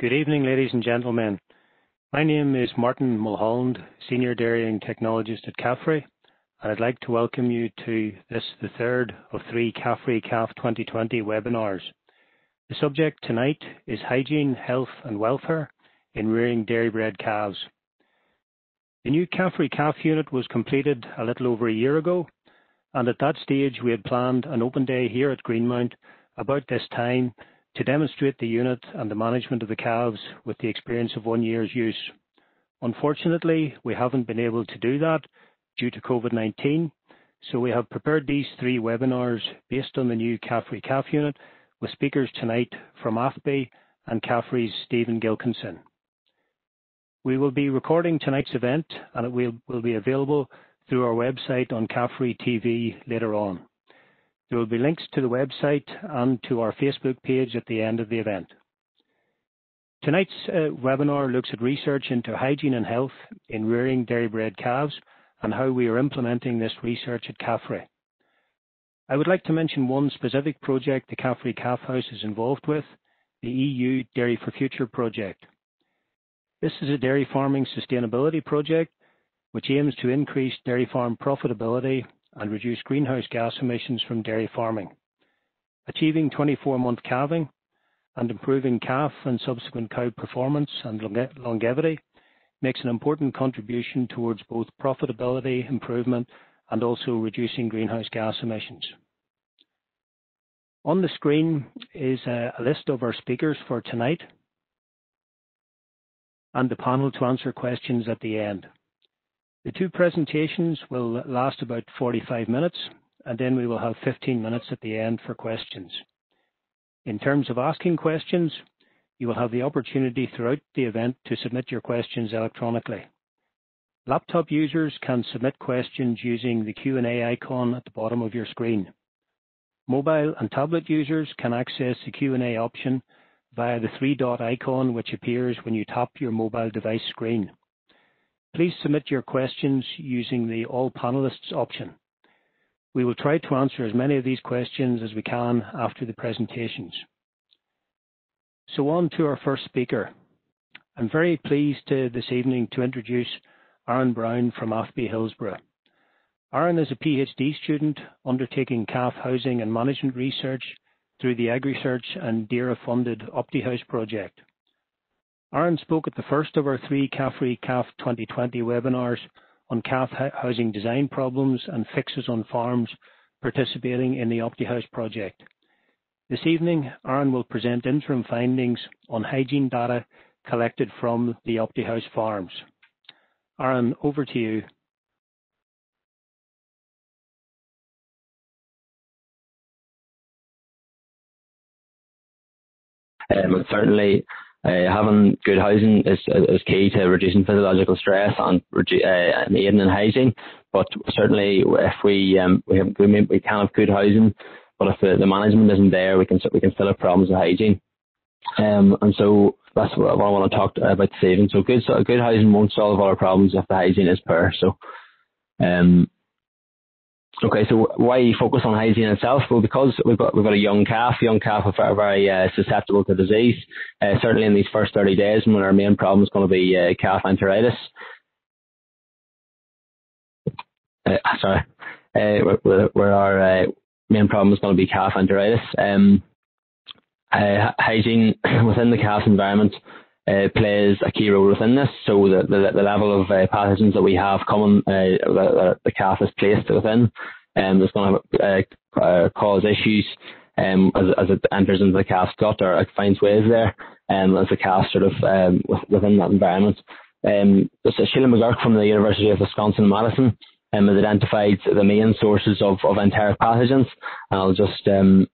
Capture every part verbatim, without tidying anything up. Good evening, ladies and gentlemen. My name is Martin Mulholland, Senior Dairying Technologist at CAFRE, and I'd like to welcome you to this, the third of three CAFRE C A F twenty twenty webinars. The subject tonight is Hygiene, Health and Welfare in Rearing Dairy-Bred Calves. The new CAFRE C A F unit was completed a little over a year ago, and at that stage we had planned an open day here at Greenmount about this time to demonstrate the unit and the management of the calves with the experience of one year's use. Unfortunately, we haven't been able to do that due to COVID nineteen, so we have prepared these three webinars based on the new CAFRE C A F unit, with speakers tonight from A F B I and CAFRE's Stephen Gilkinson. We will be recording tonight's event, and it will, will be available through our website on CAFRE T V later on. There will be links to the website and to our Facebook page at the end of the event. Tonight's uh, webinar looks at research into hygiene and health in rearing dairy-bred calves and how we are implementing this research at CAFRE. I would like to mention one specific project the CAFRE Calf House is involved with, the E U Dairy for Future project. This is a dairy farming sustainability project which aims to increase dairy farm profitability and reduce greenhouse gas emissions from dairy farming, achieving twenty-four month calving and improving calf and subsequent cow performance and longevity makes an important contribution towards both profitability improvement and also reducing greenhouse gas emissions. On the screen is a, a list of our speakers for tonight and the panel to answer questions at the end. The two presentations will last about forty-five minutes, and then we will have fifteen minutes at the end for questions. In terms of asking questions, you will have the opportunity throughout the event to submit your questions electronically. Laptop users can submit questions using the Q and A icon at the bottom of your screen. Mobile and tablet users can access the Q and A option via the three-dot icon which appears when you tap your mobile device screen. Please submit your questions using the All Panelists option. We will try to answer as many of these questions as we can after the presentations. So on to our first speaker. I'm very pleased to, this evening to introduce Aaron Brown from A F B I Hillsborough. Aaron is a PhD student undertaking calf housing and management research through the AgriSearch and DERA funded OptiHouse project. Aaron spoke at the first of our three CAFRE C A F twenty twenty webinars on calf housing design problems and fixes on farms participating in the OptiHouse project. This evening, Aaron will present interim findings on hygiene data collected from the OptiHouse farms. Aaron, over to you. Um, certainly. Uh, having good housing is, is key to reducing physiological stress and, uh, and aiding in hygiene. But certainly, if we um, we, have, we we can have good housing, but if the, the management isn't there, we can we can still have problems with hygiene. Um, and so that's what I want to talk about this evening. So good so good housing won't solve all our problems if the hygiene is poor. So, um, okay. So why focus on hygiene itself? Well, because we've got we've got a young calf. Young calf are very, very uh, susceptible to disease. Uh, certainly in these first thirty days, when our main problem is going to be uh, calf enteritis. Uh, sorry, uh, where, where our uh, main problem is going to be calf enteritis. Um, uh, hygiene within the calf's environment uh, plays a key role within this. So the the, the level of uh, pathogens that we have coming uh, that the calf is placed within. Um, it's going to uh, uh, cause issues um, as, as it enters into the calf's gut, or it finds ways there um, as the calf sort of um, within that environment. Um, so Sheila McGuirk from the University of Wisconsin Madison um, has identified the main sources of, of enteric pathogens. And I'll just um,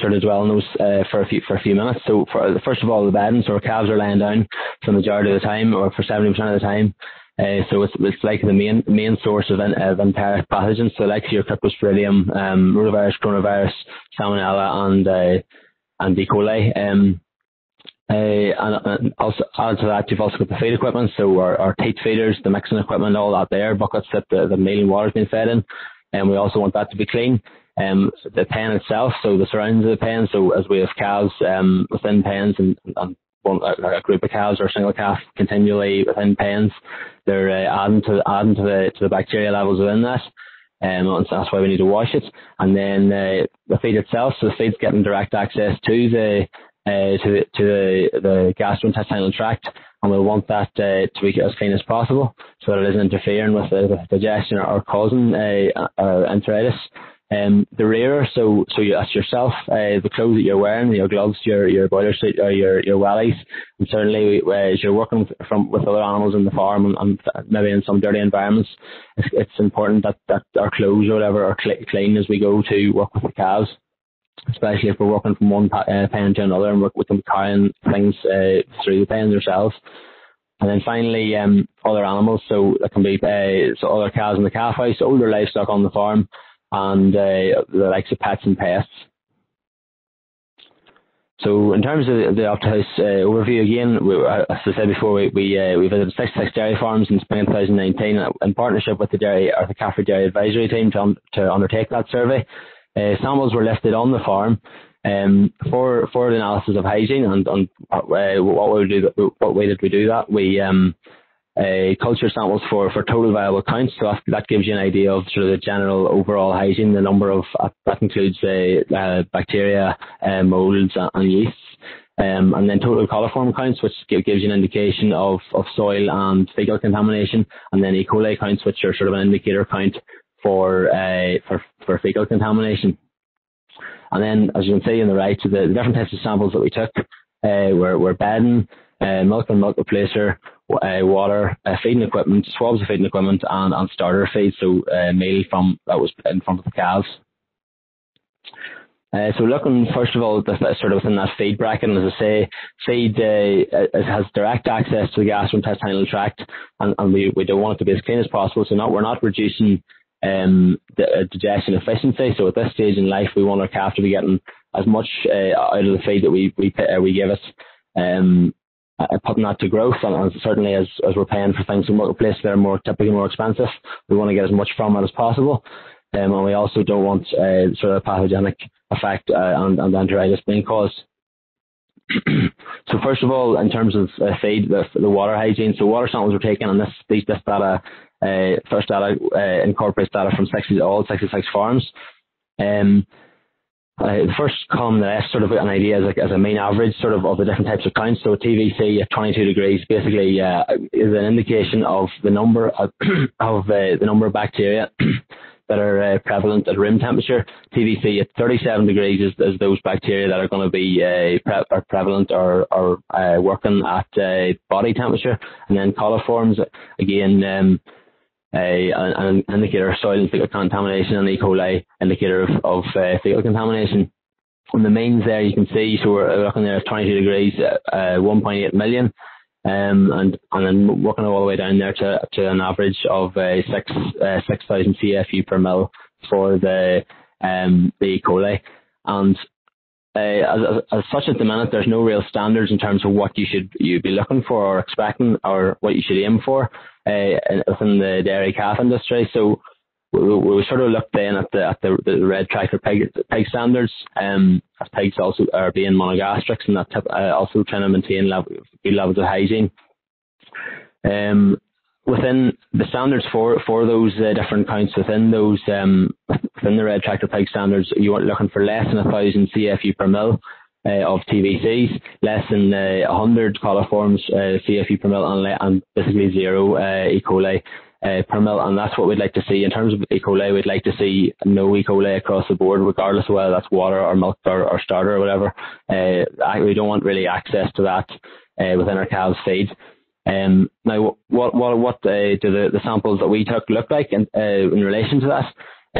sort of dwell on those uh, for, a few, for a few minutes. So for, first of all, the bedding. So our calves are lying down for the majority of the time, or for seventy percent of the time. Uh, so it's, it's like the main main source of, in, of enteric pathogens, so like your Cryptosporidium, um, Rotavec, Coronavirus, Salmonella, and uh, and E. coli. Um, uh, and, and also add to that, you've also got the feed equipment, so our, our teat feeders, the mixing equipment, all that there, buckets that the, the meal and water has been fed in, and we also want that to be clean. Um, the pen itself, so the surroundings of the pen, so as we have calves um, within pens and, and one, a group of calves or a single calf continually within pens, they're uh, adding to adding to the to the bacteria levels within that. Um, and so that's why we need to wash it. And then uh, the feed itself, so the feed's getting direct access to the uh, to the, to the, the gastrointestinal tract, and we want that uh, to be as clean as possible so that it isn't interfering with, uh, with digestion or, or causing uh, uh, enteritis. Um, the rearer, so so you, that's yourself, uh, the clothes that you're wearing, your gloves, your your boiler suit, or your your wellies, and certainly we, uh, as you're working from with other animals in the farm and, and maybe in some dirty environments, it's, it's important that, that our clothes or whatever are cl- clean as we go to work with the calves, especially if we're working from one uh, pen to another and we're, we can be carrying things uh, through the pens ourselves. And then finally, um, other animals, so that can be uh, so other calves in the calf house, older livestock on the farm, and uh, the likes of pets and pests. So in terms of the OptiHouse uh, overview, again, we, as I said before, we we, uh, we visited sixty-six dairy farms in spring twenty nineteen in partnership with the dairy or the Caffrey Dairy Advisory Team to, um, to undertake that survey. Uh, samples were lifted on the farm um, for for the analysis of hygiene, and, and uh, what we do, what way did we do that? We um, Uh, culture samples for, for total viable counts, so that, that gives you an idea of sort of the general overall hygiene, the number of, uh, that includes uh, uh, bacteria, uh, moulds and, and yeasts, um, and then total coliform counts, which give, gives you an indication of, of soil and fecal contamination, and then E. coli counts, which are sort of an indicator count for uh, for, for fecal contamination. And then, as you can see on the right, so the, the different types of samples that we took uh, were, were bedding, uh, milk and milk replacer, Uh, water, uh, feeding equipment, swabs of feeding equipment, and, and starter feed, so uh, meal from that was in front of the calves. Uh, so looking first of all at the, sort of within that feed bracket, and as I say, feed uh, it has direct access to the gastrointestinal tract, and, and we, we don't want it to be as clean as possible, so not, we're not reducing um, the, uh, digestion efficiency, so at this stage in life we want our calf to be getting as much uh, out of the feed that we, we, uh, we give it. Um, Uh, putting that to growth, and, and certainly as, as we're paying for things in marketplace, they're more typically more expensive. We want to get as much from it as possible, um, and we also don't want uh, sort of a pathogenic effect uh, and, and enteritis being caused. So first of all, in terms of uh, feed, the, the water hygiene, so water samples were taken, and this these this data, uh, first data uh, incorporates data from sixty all sixty-six farms. Um, Uh, the first column that I sort of an idea as a, as a mean average sort of of the different types of counts. So a T V C at twenty-two degrees basically uh, is an indication of the number of, of uh, the number of bacteria that are uh, prevalent at room temperature. T V C at thirty-seven degrees is, is those bacteria that are going to be uh, pre- or prevalent or, or uh, working at uh, body temperature. And then coliforms, again, um, Uh, an indicator of soil and fecal contamination, and E. coli indicator of, of uh, fecal contamination. And the means there you can see, so we're looking there at twenty-two degrees, uh, uh, one point eight million, um, and and then working all the way down there to to an average of uh, six uh, six thousand C F U per mil for the um, the E. coli. And uh, as, as such, at the minute, there's no real standards in terms of what you should you be looking for or expecting or what you should aim for Uh, within the dairy calf industry. So we, we sort of looked then at the at the, the Red Tractor pig, pig standards. Um, pigs also are being monogastrics, and that type, uh, also trying to maintain level, good levels of hygiene. Um, within the standards for for those uh, different counts within those um, within the Red Tractor pig standards, you are looking for less than a thousand C F U per mil. Uh, of T V Cs, less than uh, one hundred coliforms uh, C F U per mil, and, and basically zero uh, E. coli uh, per mil, and that's what we'd like to see. In terms of E. coli, we'd like to see no E. coli across the board, regardless of whether that's water or milk or, or starter or whatever. Uh, we don't want really access to that uh, within our calves' feed. Um, now, what what what uh, do the, the samples that we took look like in, uh, in relation to that?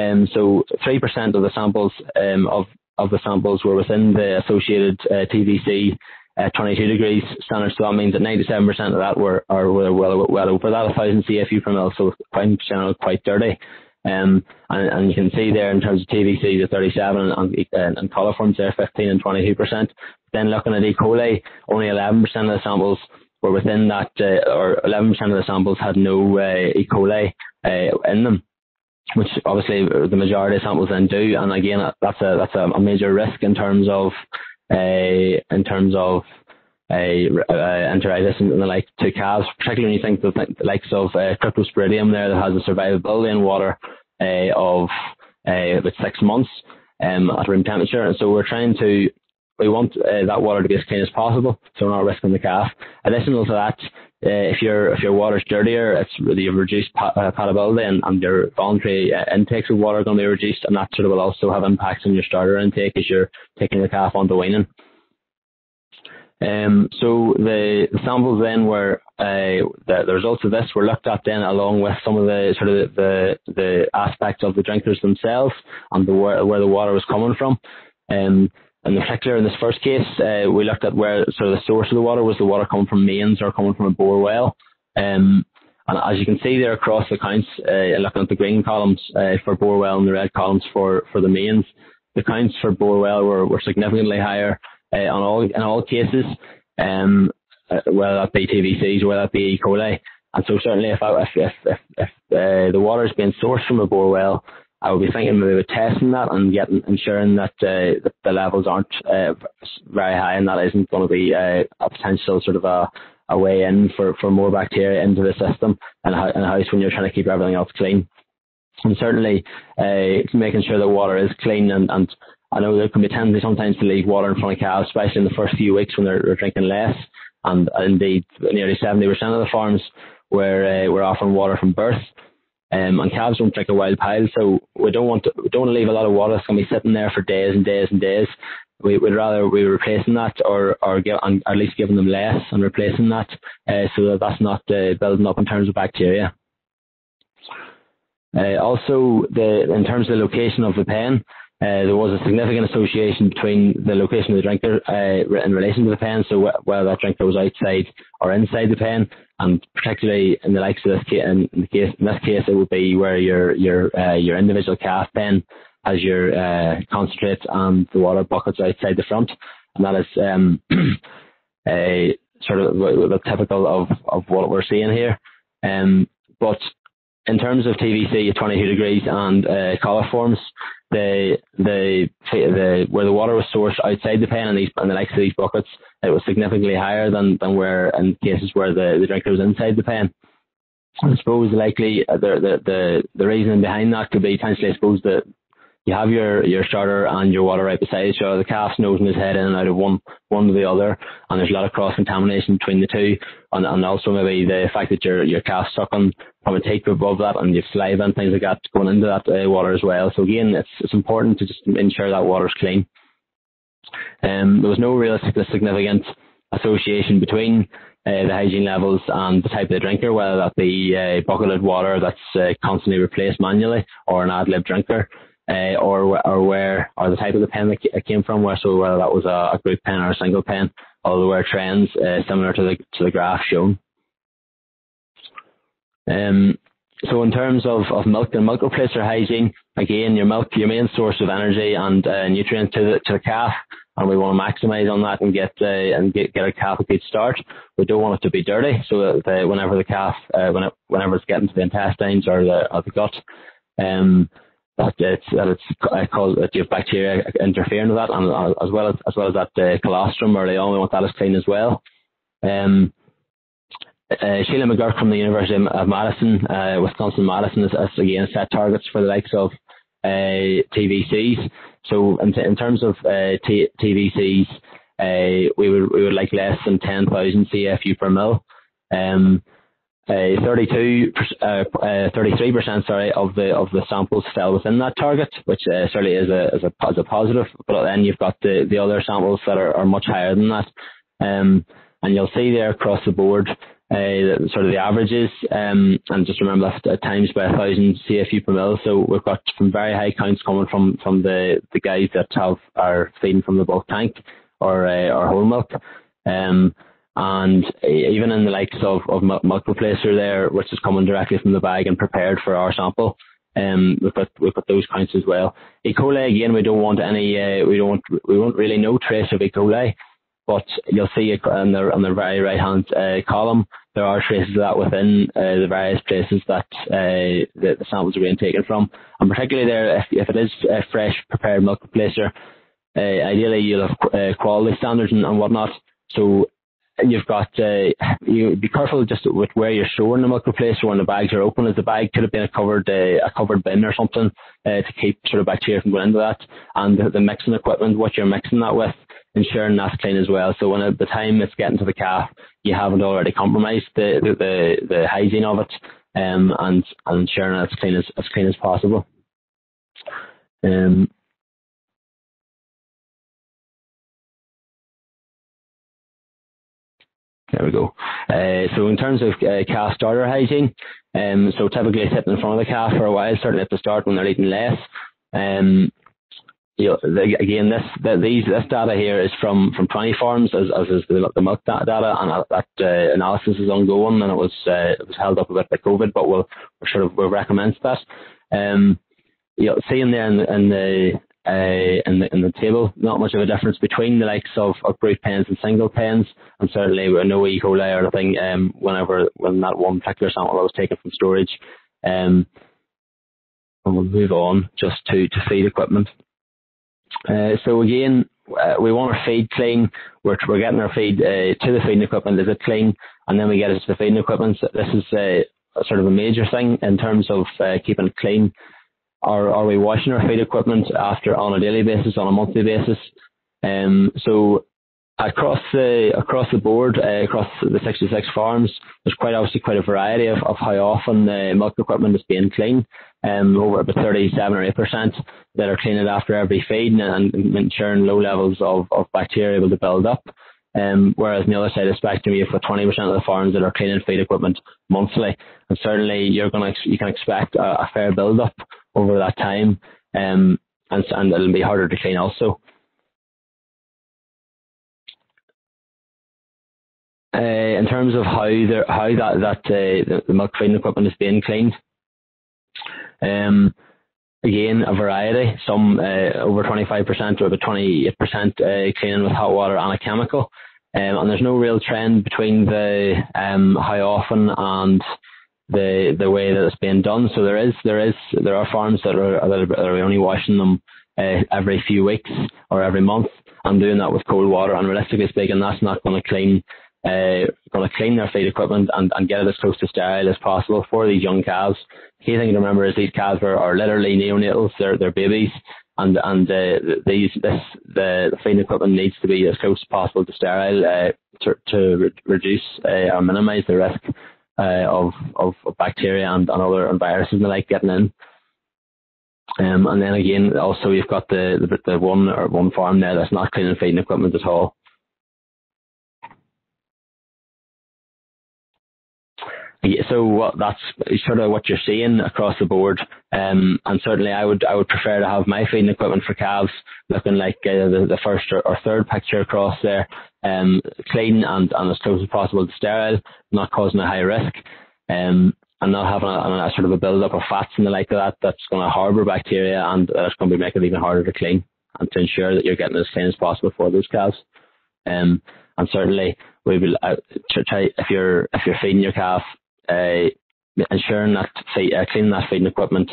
Um, so three percent of the samples um, of of the samples were within the associated uh, T V C uh, twenty-two degrees standard, so that means that ninety-seven percent of that were are were well, well over that one thousand C F U per mil, so quite in general quite dirty. Um, and, and you can see there in terms of T V C, the thirty-seven and, and, and coliforms there, fifteen and twenty-two percent. Then looking at E. coli, only eleven percent of the samples were within that, uh, or eleven percent of the samples had no uh, E. coli uh, in them, which obviously the majority of samples then do, and again that's a that's a major risk in terms of uh, in terms of uh, uh, enteritis and the like to calves, particularly when you think the, th- the likes of uh, Cryptosporidium there that has a survivability in water uh, of uh, about six months um, at room temperature. And so we're trying to, we want uh, that water to be as clean as possible, so we're not risking the calf. Additional to that, uh, if your if your water's dirtier, it's really you've reduced pat- uh, patability, and, and your voluntary uh, intakes of water are going to be reduced, and that sort of will also have impacts on your starter intake as you're taking the calf onto weaning. Um, so the, the samples then were, uh, the, the results of this were looked at then along with some of the sort of the, the, the aspects of the drinkers themselves and the, where, where the water was coming from. Um, in particular, in this first case, uh, we looked at where sort of the source of the water was. The water coming from mains or coming from a bore well. Um, and as you can see there across the counts, uh, looking at the green columns uh, for bore well and the red columns for, for the mains, the counts for bore well were, were significantly higher. Uh, on all, in all cases, um, uh, whether that be T B Cs or whether that be E. coli. And so certainly if, I, if, if, if, if uh, the water is being sourced from a bore well, I would be thinking maybe testing that and getting, ensuring that, uh, that the levels aren't uh, very high, and that isn't going to be uh, a potential sort of a, a way in for, for more bacteria into the system and a, and a house when you're trying to keep everything else clean. And certainly uh, making sure that water is clean, and, and I know there can be a tendency sometimes to leave water in front of calves, especially in the first few weeks when they're, they're drinking less. And indeed, nearly seventy percent of the farms were, uh, were offering water from birth. Um, and calves don't drink a wild pile, so we don't want to, we don't want to leave a lot of water that's going to be sitting there for days and days and days. We would rather we were replacing that, or or, give, or at least giving them less and replacing that, uh, so that that's not uh, building up in terms of bacteria. Uh, also, the in terms of the location of the pen, Uh, there was a significant association between the location of the drinker uh, in relation to the pen, so wh- whether that drinker was outside or inside the pen, and particularly in the likes of this case, in, the case, in this case, it would be where your your uh, your individual calf pen has your uh, concentrate and the water buckets outside the front, and that is um, a sort of w- w- typical of, of what we're seeing here. Um, but in terms of T V C at twenty-two degrees and uh, coliforms, the the the where the water was sourced outside the pen and these and the likes of these buckets, it was significantly higher than, than where in cases where the, the drinker was inside the pen. I suppose likely the the the, the reasoning behind that could be potentially, I suppose, that you have your, your starter and your water right beside each other. The calf's nosing his head in and out of one one to the other, and there's a lot of cross contamination between the two, and, and also maybe the fact that your your calf's sucking from a tape above that, and your saliva and things like that going into that uh, water as well. So again, it's it's important to just ensure that water's clean. Um, there was no real significant association between uh, the hygiene levels and the type of the drinker, whether that be uh, bucketed water that's uh, constantly replaced manually, or an ad lib drinker. Uh, or or where or the type of the pen that it came from, where so whether that was a, a group pen or a single pen, although there were trends uh, similar to the to the graph shown. Um. So in terms of, of milk and milk replacer hygiene, again, your milk, your main source of energy and uh, nutrients to the to the calf, and we want to maximise on that and get uh, and get get a calf a good start. We don't want it to be dirty, so that the, whenever the calf uh, when it, whenever it's getting to the intestines or the or the gut, um. That it's that it's I call it that you have bacteria interfering with that, and as well as as well as that uh, colostrum early on, we want that as clean as well. Um, uh, Sheila McGuirk from the University of Madison, uh, Wisconsin Madison, has, has again set targets for the likes of uh, T V Cs. So in, t- in terms of uh, t- TVCs, uh, we would we would like less than ten thousand C F U per mil. Um, Uh, thirty-two, uh, uh, thirty-three percent, sorry, of the of the samples fell within that target, which uh, certainly is a, is a is a positive. But then you've got the, the other samples that are, are much higher than that, um, and you'll see there across the board uh, sort of the averages. Um, and just remember that's uh, times by a thousand C F U per mil. So we've got some very high counts coming from, from the, the guys that have are feeding from the bulk tank or uh, or whole milk. Um, And even in the likes of, of milk replacer there, which is coming directly from the bag and prepared for our sample, um, we've got we've got those counts as well. E. coli, again, we don't want any, uh, we don't we won't really know trace of E. coli, but you'll see on the on the very right hand uh, column there are traces of that within uh, the various places that uh, the, the samples are being taken from, and particularly there if, if it is uh, fresh prepared milk replacer, uh, ideally you'll have uh, quality standards and, and whatnot. So you've got uh, you be careful just with where you're storing the microplace or when the bags are open, as the bag could have been a covered uh, a covered bin or something uh, to keep sort of bacteria from going into that. And the, the mixing equipment, what you're mixing that with, ensuring that's clean as well. So when at the time it's getting to the calf, you haven't already compromised the the, the, the hygiene of it, um, and, and ensuring it's clean as as clean as possible. Um. There we go. Uh, so in terms of uh, calf starter hygiene, um, so typically it's sitting in front of the calf for a while, certainly at the start when they're eating less. Um, you know, the, again, this the, these this data here is from from twenty farms, as as is the, the milk da data, and uh, that uh, analysis is ongoing, and it was uh, it was held up a bit by COVID, but we'll we're sort of we'll recommend that. Um, you know, seeing there in, in the Uh, in, the, in the table, not much of a difference between the likes of, of brood pens and single pens, and certainly no E. coli or anything um, whenever when that one particular sample that was taken from storage. Um, and we'll move on just to, to feed equipment. Uh, so again, uh, we want our feed clean. We're, we're getting our feed uh, to the feeding equipment. Is it clean? And then we get it to the feeding equipment. So this is uh, sort of a major thing in terms of uh, keeping it clean. Are, are we washing our feed equipment after on a daily basis, on a monthly basis? Um, so across the across the board, uh, across the sixty-six farms, there's quite obviously quite a variety of, of how often the milk equipment is being cleaned. Um, over about thirty-seven or eight percent that are cleaning after every feed and, and ensuring low levels of, of bacteria able to build up. Um, whereas on the other side of the spectrum, you've got twenty percent of the farms that are cleaning feed equipment monthly, and certainly you're going to you can expect a, a fair build up over that time, um, and, and it'll be harder to clean also. Uh, in terms of how the, how that that uh, the, the milk feeding equipment is being cleaned, um, again a variety. Some uh, over twenty-five percent or about twenty-eight percent uh, cleaning with hot water and a chemical, um, and there's no real trend between the um, how often and the the way that it's being done. So there is there is there are farms that are that are only washing them uh, every few weeks or every month and doing that with cold water, and realistically speaking, that's not going to clean uh, going to clean their feed equipment and, and get it as close to sterile as possible for these young calves. The key thing to remember is these calves are, are literally neonatals; they're they're babies, and and uh, these this the, the feeding equipment needs to be as close as possible to sterile uh, to, to re reduce uh, or minimise the risk Uh, of, of of bacteria and, and other and viruses and the like getting in, um, and then again also you've got the, the the one or one farm there that's not cleaning feeding equipment at all. Yeah, so what, that's sort of what you're seeing across the board, um, and certainly I would I would prefer to have my feeding equipment for calves looking like uh, the, the first or, or third picture across there. Um, clean and, and as close as possible to sterile, not causing a high risk, um, and not having a, a sort of a build up of fats and the like of that that's going to harbour bacteria, and that's going to be making it even harder to clean, and to ensure that you're getting as clean as possible for those calves. Um, and certainly we will uh, try, if you're if you're feeding your calf, uh, ensuring that feed, uh, cleaning that feeding equipment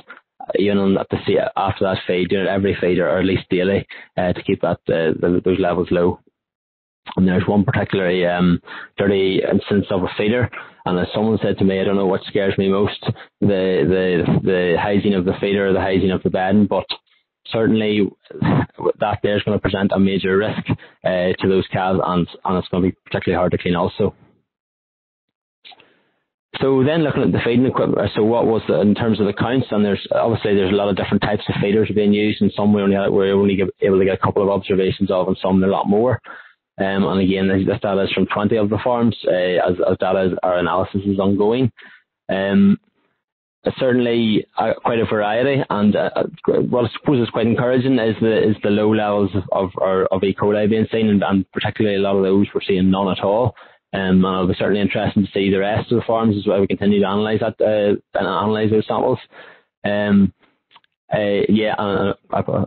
even on that the after that feed, doing it every feed or, or at least daily uh, to keep that uh, the, those levels low. And there's one particularly um, dirty instance of a feeder, and as someone said to me, I don't know what scares me most, the the the hygiene of the feeder or the hygiene of the bedding, but certainly that there's going to present a major risk uh, to those calves, and, and it's going to be particularly hard to clean also. So then looking at the feeding equipment, so what was the, in terms of the counts, and there's obviously there's a lot of different types of feeders being used, and some we only had, we were only able to get a couple of observations of, and some a lot more. Um, and again, this, this data is from twenty of the farms, uh, as, as data is, our analysis is ongoing. Um, certainly uh, quite a variety, and uh, what I suppose is quite encouraging is the is the low levels of of, of E. coli being seen, and, and particularly a lot of those we're seeing none at all. Um, and it'll be certainly interesting to see the rest of the farms as well. We continue to analyse that uh, and analyse those samples. Um, Uh, yeah, uh,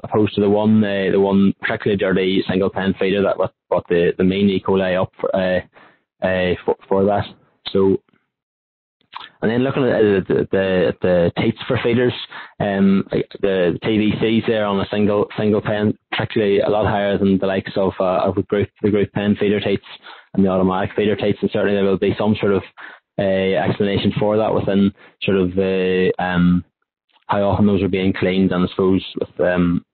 opposed to the one, uh, the one particularly dirty single pen feeder that was what the the main E. coli up for, uh, uh, for, for that. So, And then looking at the the, the teats for feeders, um, the T V Cs there on a single single pen, particularly a lot higher than the likes of uh, of the group the group pen feeder teats and the automatic feeder teats. And certainly there will be some sort of uh, explanation for that within sort of the um, how often those are being cleaned, and I suppose with um,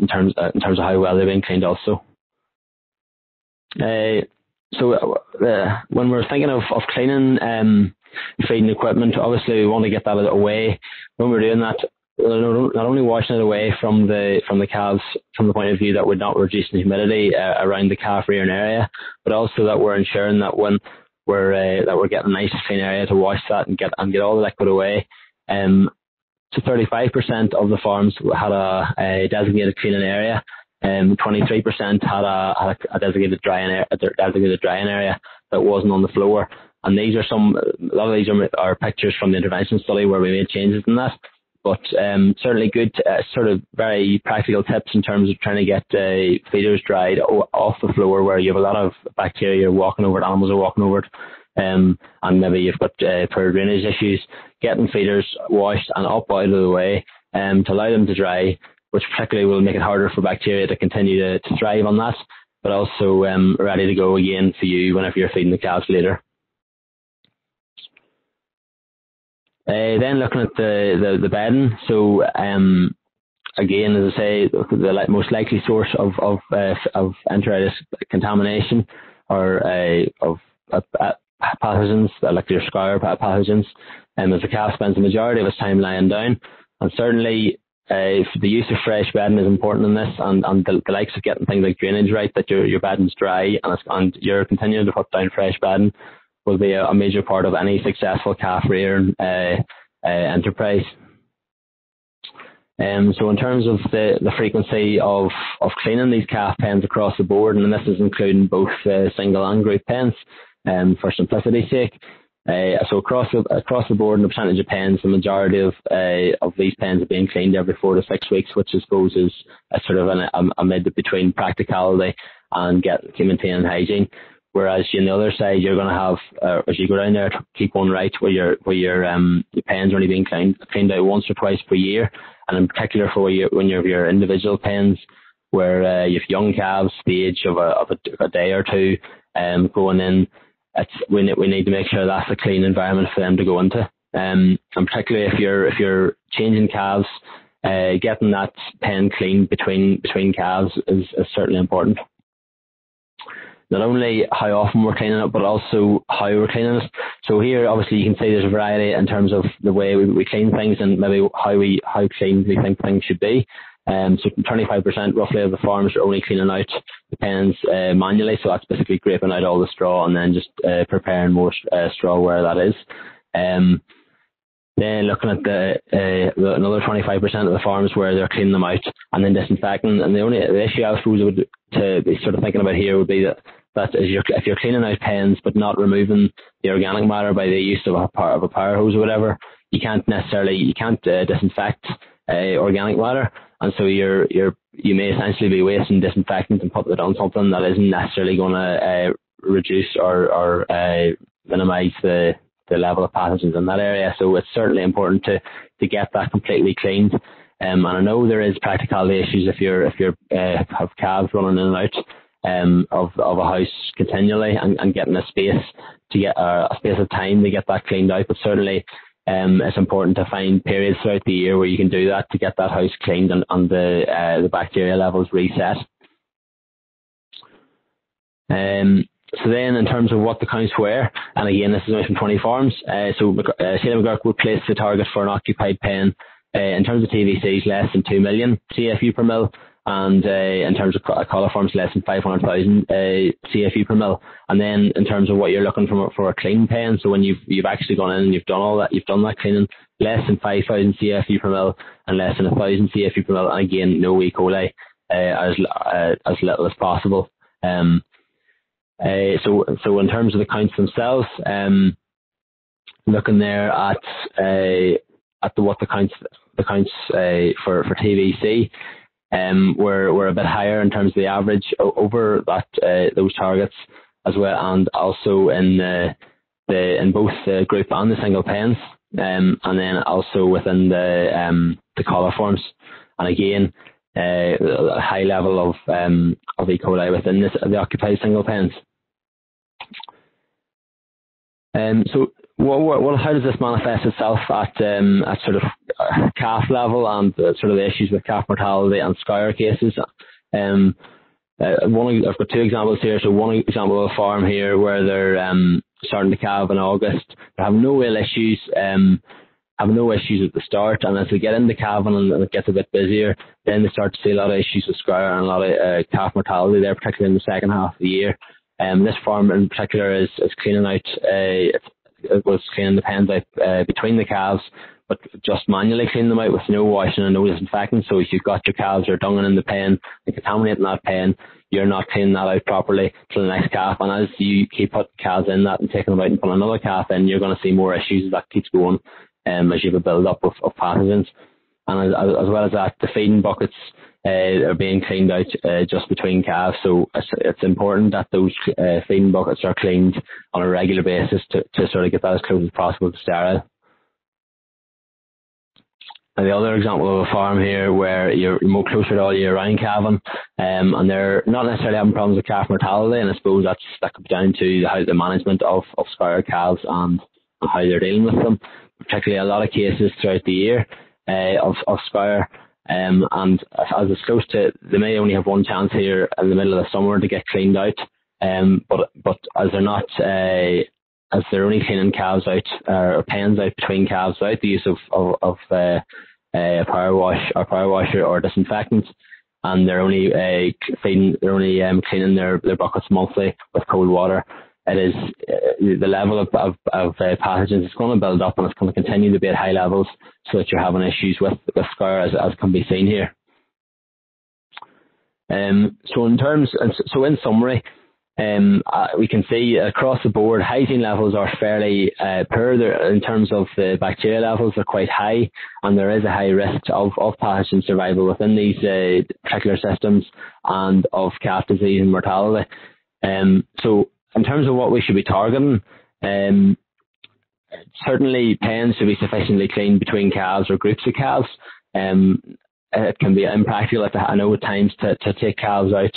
in terms uh, in terms of how well they're being cleaned also. Uh, so uh, when we're thinking of of cleaning um, feeding equipment, obviously we want to get that away. When we're doing that, not only washing it away from the from the calves from the point of view that we're not reducing humidity uh, around the calf rearing area, but also that we're ensuring that when we're uh, that we're getting a nice clean area to wash that and get and get all the liquid away. Um, so thirty-five percent of the farms had a, a designated cleaning area. Um, twenty-three percent had a, had a designated drying area, a designated drying area that wasn't on the floor. And these are some, a lot of these are, are pictures from the intervention study where we made changes in that. But um, certainly good, uh, sort of very practical tips in terms of trying to get uh, feeders dried off the floor where you have a lot of bacteria you're walking over it, animals are walking over it, um, and maybe you've got uh, poor drainage issues. Getting feeders washed and up out of the way um, to allow them to dry, which particularly will make it harder for bacteria to continue to, to thrive on that, but also um, ready to go again for you whenever you're feeding the calves later. Uh, then looking at the, the, the bedding, so um, again, as I say, the most likely source of of, uh, of enteritis contamination or uh, of uh, pathogens, like your scour pathogens, and um, as the calf spends the majority of its time lying down, and certainly Uh, the use of fresh bedding is important in this, and, and the, the likes of getting things like drainage right, that your, your bedding's dry and, it's, and you're continuing to put down fresh bedding will be a, a major part of any successful calf rearing uh, uh, enterprise. Um, so in terms of the, the frequency of, of cleaning these calf pens across the board, and this is including both uh, single and group pens um, for simplicity's sake, Uh, so across the, across the board, in the percentage of pens, the majority of uh, of these pens are being cleaned every four to six weeks, which I suppose is a sort of an, a, a mid between practicality and get maintaining hygiene. Whereas on the other side, you're going to have uh, as you go down there, keep one right where your where your um your pens are only being cleaned cleaned out once or twice per year, and in particular for your when you have your individual pens, where uh, you have young calves, the age of a of a, a day or two, um going in. It's, we need we need to make sure that's a clean environment for them to go into, um, and particularly if you're if you're changing calves, uh, getting that pen clean between between calves is, is certainly important. Not only how often we're cleaning it, but also how we're cleaning it. So here, obviously, you can see there's a variety in terms of the way we, we clean things and maybe how we how clean we think things should be. Um, so twenty-five percent roughly of the farms are only cleaning out the pens uh, manually, so that's basically scraping out all the straw and then just uh, preparing more uh, straw where that is. Um, then looking at the, uh, the another twenty-five percent of the farms where they're cleaning them out and then disinfecting. And the only the issue I suppose would to be sort of thinking about here would be that that is you're, if you're cleaning out pens but not removing the organic matter by the use of a power of a power hose or whatever, you can't necessarily you can't uh, disinfect uh, organic matter. And so you're you're you may essentially be wasting disinfectant and putting it on something that isn't necessarily going to uh, reduce or or uh, minimise the the level of pathogens in that area. So it's certainly important to to get that completely cleaned. Um, and I know there is practicality issues if you're if you're uh, have calves running in and out um of of a house continually and, and getting a space to get uh, a space of time to get that cleaned out. But certainly. Um, it's important to find periods throughout the year where you can do that to get that house cleaned and, and the uh, the bacteria levels reset. Um, so then in terms of what the counts were, and again this is only from twenty farms, uh, so uh, Sheila McGuirk would place the target for an occupied pen uh, in terms of T V Cs less than two million C F U per mil, and uh, in terms of coliforms less than five hundred thousand uh, C F U per mil. And then in terms of what you're looking for for a clean pen, so when you've you've actually gone in and you've done all that, you've done that cleaning, less than five thousand C F U per mil and less than one thousand C F U per mil, and again no E. coli, uh, as uh, as little as possible. Um, uh, so so in terms of the counts themselves, um, looking there at uh, at the, what the counts the counts uh, for for T V C. Um, we're, we're a bit higher in terms of the average over that uh, those targets as well, and also in uh, the in both the group and the single pens, um, and then also within the um, the collar forms. And again, uh, a high level of um, of E. coli within this, the occupied single pens. Um, so, what, what, what, how does this manifest itself at um, at sort of calf level, and uh, sort of the issues with calf mortality and scour cases? Um, uh, one, I've got two examples here. So, one example of a farm here where they're um, starting to calve in August. They have no real issues. Um, have no issues at the start, and as we get into calving and it gets a bit busier, then they start to see a lot of issues with scour and a lot of uh, calf mortality there, particularly in the second half of the year. Um, this farm in particular is, is cleaning out, uh, it was cleaning the pens out uh, between the calves, but just manually cleaning them out with no washing and no disinfectant. So if you've got your calves are dunging in the pen and contaminating that pen, you're not cleaning that out properly till the next calf. And as you keep putting calves in that and taking them out and putting another calf in, you're going to see more issues as that keeps going. Um, as you have a build-up of, of pathogens, and as, as well as that, the feeding buckets uh, are being cleaned out uh, just between calves. So it's, it's important that those uh, feeding buckets are cleaned on a regular basis to, to sort of get that as close as possible to sterile. And the other example of a farm here where you're more closer to all year round calving, um, and they're not necessarily having problems with calf mortality, and I suppose that's that could be down to how the management of of scour calves and how they're dealing with them. Particularly a lot of cases throughout the year uh, of, of scour, um, and as it's close to, they may only have one chance here in the middle of the summer to get cleaned out, um, but but as they're not, uh, as they're only cleaning calves out, uh, or pens out between calves without the use of, of, of uh, a power wash or power washer or disinfectant, and they're only uh, feeding, they're only um, cleaning their, their buckets monthly with cold water, it is uh, the level of, of, of uh, pathogens is going to build up, and it's going to continue to be at high levels, so that you're having issues with, with scour, as, as can be seen here. Um, so in terms, so in summary, um, uh, we can see across the board, hygiene levels are fairly uh, poor. They're, in terms of the bacteria levels, they're quite high, and there is a high risk of, of pathogen survival within these uh, particular systems and of calf disease and mortality. Um, so in terms of what we should be targeting, um, certainly pens should be sufficiently cleaned between calves or groups of calves. Um, it can be impractical, at I know at times, to, to take calves out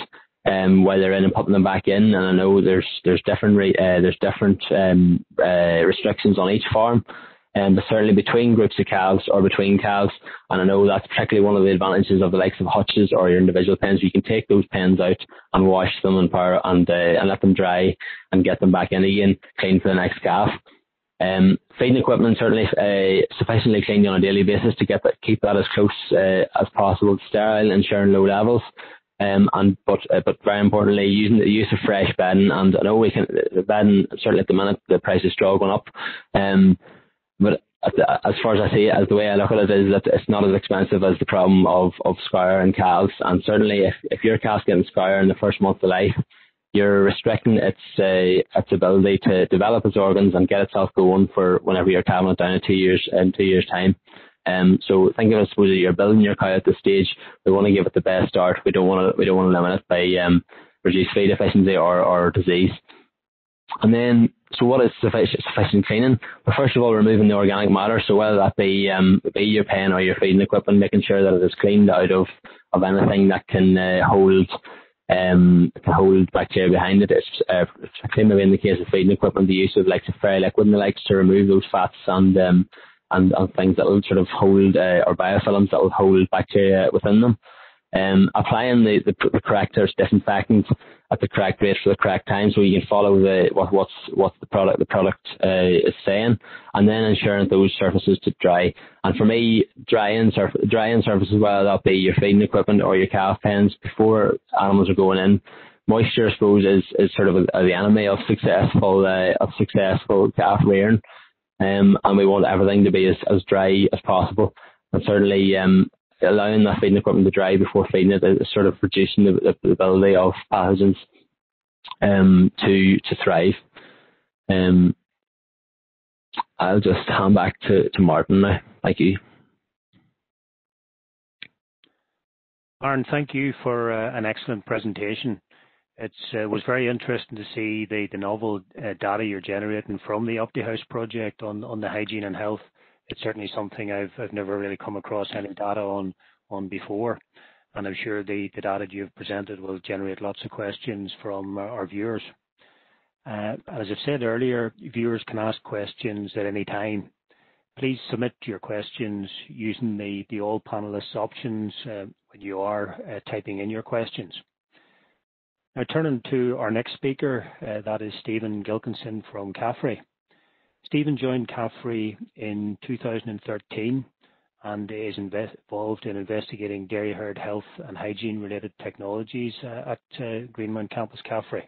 um, while they're in and putting them back in. And I know there's there's different re, uh, there's different um, uh, restrictions on each farm, um, but certainly between groups of calves or between calves. And I know that's particularly one of the advantages of the likes of hutches or your individual pens. You can take those pens out and wash them and power and, uh, and let them dry and get them back in again, clean for the next calf. Um, feeding equipment certainly uh, sufficiently cleaned on a daily basis to get that, keep that as close uh, as possible to sterile, ensuring low levels. Um, and but uh, but very importantly, using the use of fresh bedding. And I know we can the bedding certainly at the minute the price is still going up. Um, But as far as I see it, as the way I look at it is that it's not as expensive as the problem of, of scour in calves. And certainly if, if your calf's getting scour in the first month of life, you're restricting its uh, its ability to develop its organs and get itself going for whenever you're calving it down in two years, in two years' time. Um, so think of it, I suppose, you're building your cow at this stage. We want to give it the best start. We don't want to, we don't want to limit it by um, reduced feed efficiency or, or disease. And then, so what is sufficient, sufficient cleaning? Well, first of all, removing the organic matter. So whether that be um, be your pen or your feeding equipment, making sure that it is cleaned out of, of anything that can uh, hold um, can hold bacteria behind it. It's uh, particularly in the case of feeding equipment, the use of like ferry liquid and the likes to remove those fats and um, and, and things that will sort of hold uh, or biofilms that will hold bacteria within them. Um, applying the, the, the correct disinfectant at the correct rate for the correct time, so you can follow the what what's what the product the product uh, is saying, and then ensuring those surfaces to dry. And for me, drying surf drying surfaces, whether that be your feeding equipment or your calf pens before animals are going in. Moisture, I suppose, is is sort of a, a, the enemy of successful uh, of successful calf rearing, um, and we want everything to be as, as dry as possible, and certainly. Um, Allowing that feeding equipment to dry before feeding it is sort of reducing the, the ability of pathogens um, to to thrive. Um, I'll just hand back to, to Martin now. Thank you. Aaron, thank you for uh, an excellent presentation. It uh, was very interesting to see the, the novel uh, data you're generating from the OptiHouse project on, on the hygiene and health. It's certainly something I've, I've never really come across any data on, on before. And I'm sure the, the data you've presented will generate lots of questions from our, our viewers. Uh, as I've said earlier, viewers can ask questions at any time. Please submit your questions using the, the all panelists options uh, when you are uh, typing in your questions. Now, turning to our next speaker, uh, that is Stephen Gilkinson from CAFRE. Stephen joined CAFRE in two thousand thirteen and is involved in investigating dairy herd health and hygiene related technologies uh, at uh, Greenmount Campus CAFRE.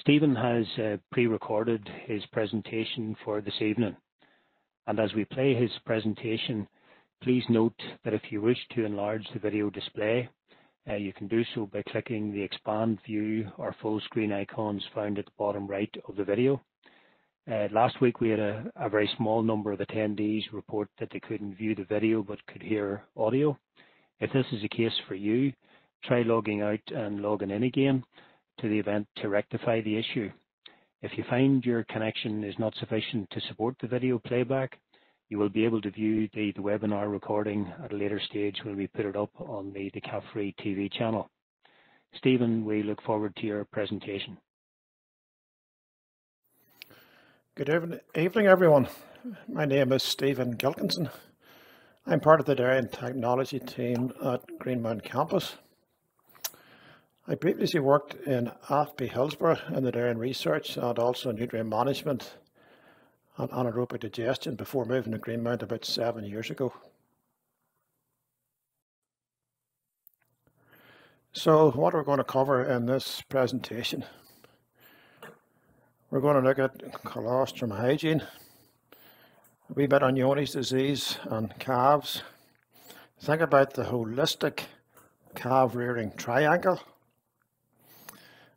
Stephen has uh, pre-recorded his presentation for this evening. And as we play his presentation, please note that if you wish to enlarge the video display, Uh, you can do so by clicking the expand view or full screen icons found at the bottom right of the video. Uh, last week we had a, a very small number of attendees report that they couldn't view the video but could hear audio. If this is the case for you, try logging out and logging in again to the event to rectify the issue. If you find your connection is not sufficient to support the video playback, you will be able to view the, the webinar recording at a later stage when we put it up on the, the Caffrey T V channel. Stephen, we look forward to your presentation. Good even, evening, everyone. My name is Stephen Gilkinson. I'm part of the Dairy and Technology team at Greenmount Campus. I previously worked in A F B I Hillsborough in the dairy and research and also nutrient management and anaerobic digestion before moving to Greenmount about seven years ago. So what we're going to cover in this presentation, we're going to look at colostrum hygiene, a wee bit on Johne's disease and calves, think about the holistic calf rearing triangle,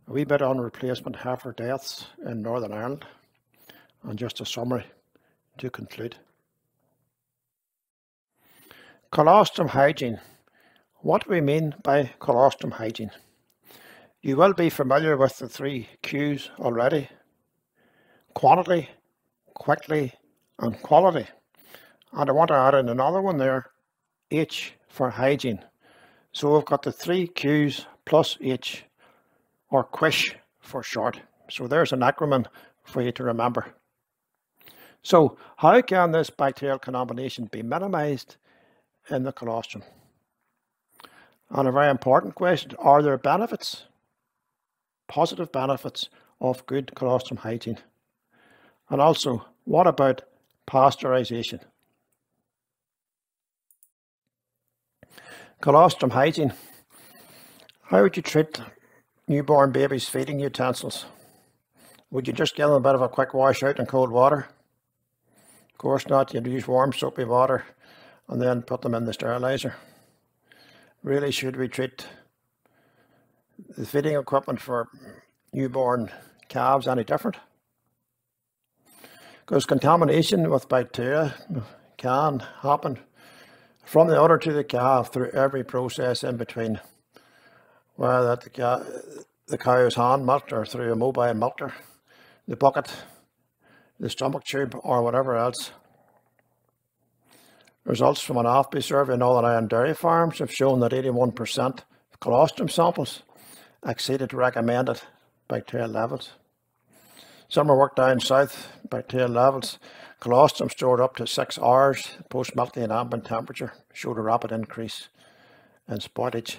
a wee bit on replacement heifer deaths in Northern Ireland, and just a summary to conclude. Colostrum hygiene. What do we mean by colostrum hygiene? You will be familiar with the three Q's already: quantity, quickly, and quality. And I want to add in another one there, H for hygiene. So we've got the three Q's plus H, or Quish for short. So there's an acronym for you to remember. So how can this bacterial contamination be minimized in the colostrum? And a very important question, are there benefits, positive benefits of good colostrum hygiene? And also, what about pasteurization? Colostrum hygiene. How would you treat newborn babies' feeding utensils? Would you just give them a bit of a quick wash out in cold water? Of course not, you'd use warm soapy water and then put them in the sterilizer. Really, should we treat the feeding equipment for newborn calves any different? Because contamination with bacteria can happen from the udder to the calf through every process in between, whether that the, cow, the cow's hand milked or through a mobile milker, the bucket, the stomach tube, or whatever else. Results from an A F B I survey in Northern Ireland dairy farms have shown that eighty-one percent of colostrum samples exceeded recommended bacterial levels. Summer work down south, bacterial levels, colostrum stored up to six hours post-milking and ambient temperature showed a rapid increase in spoilage.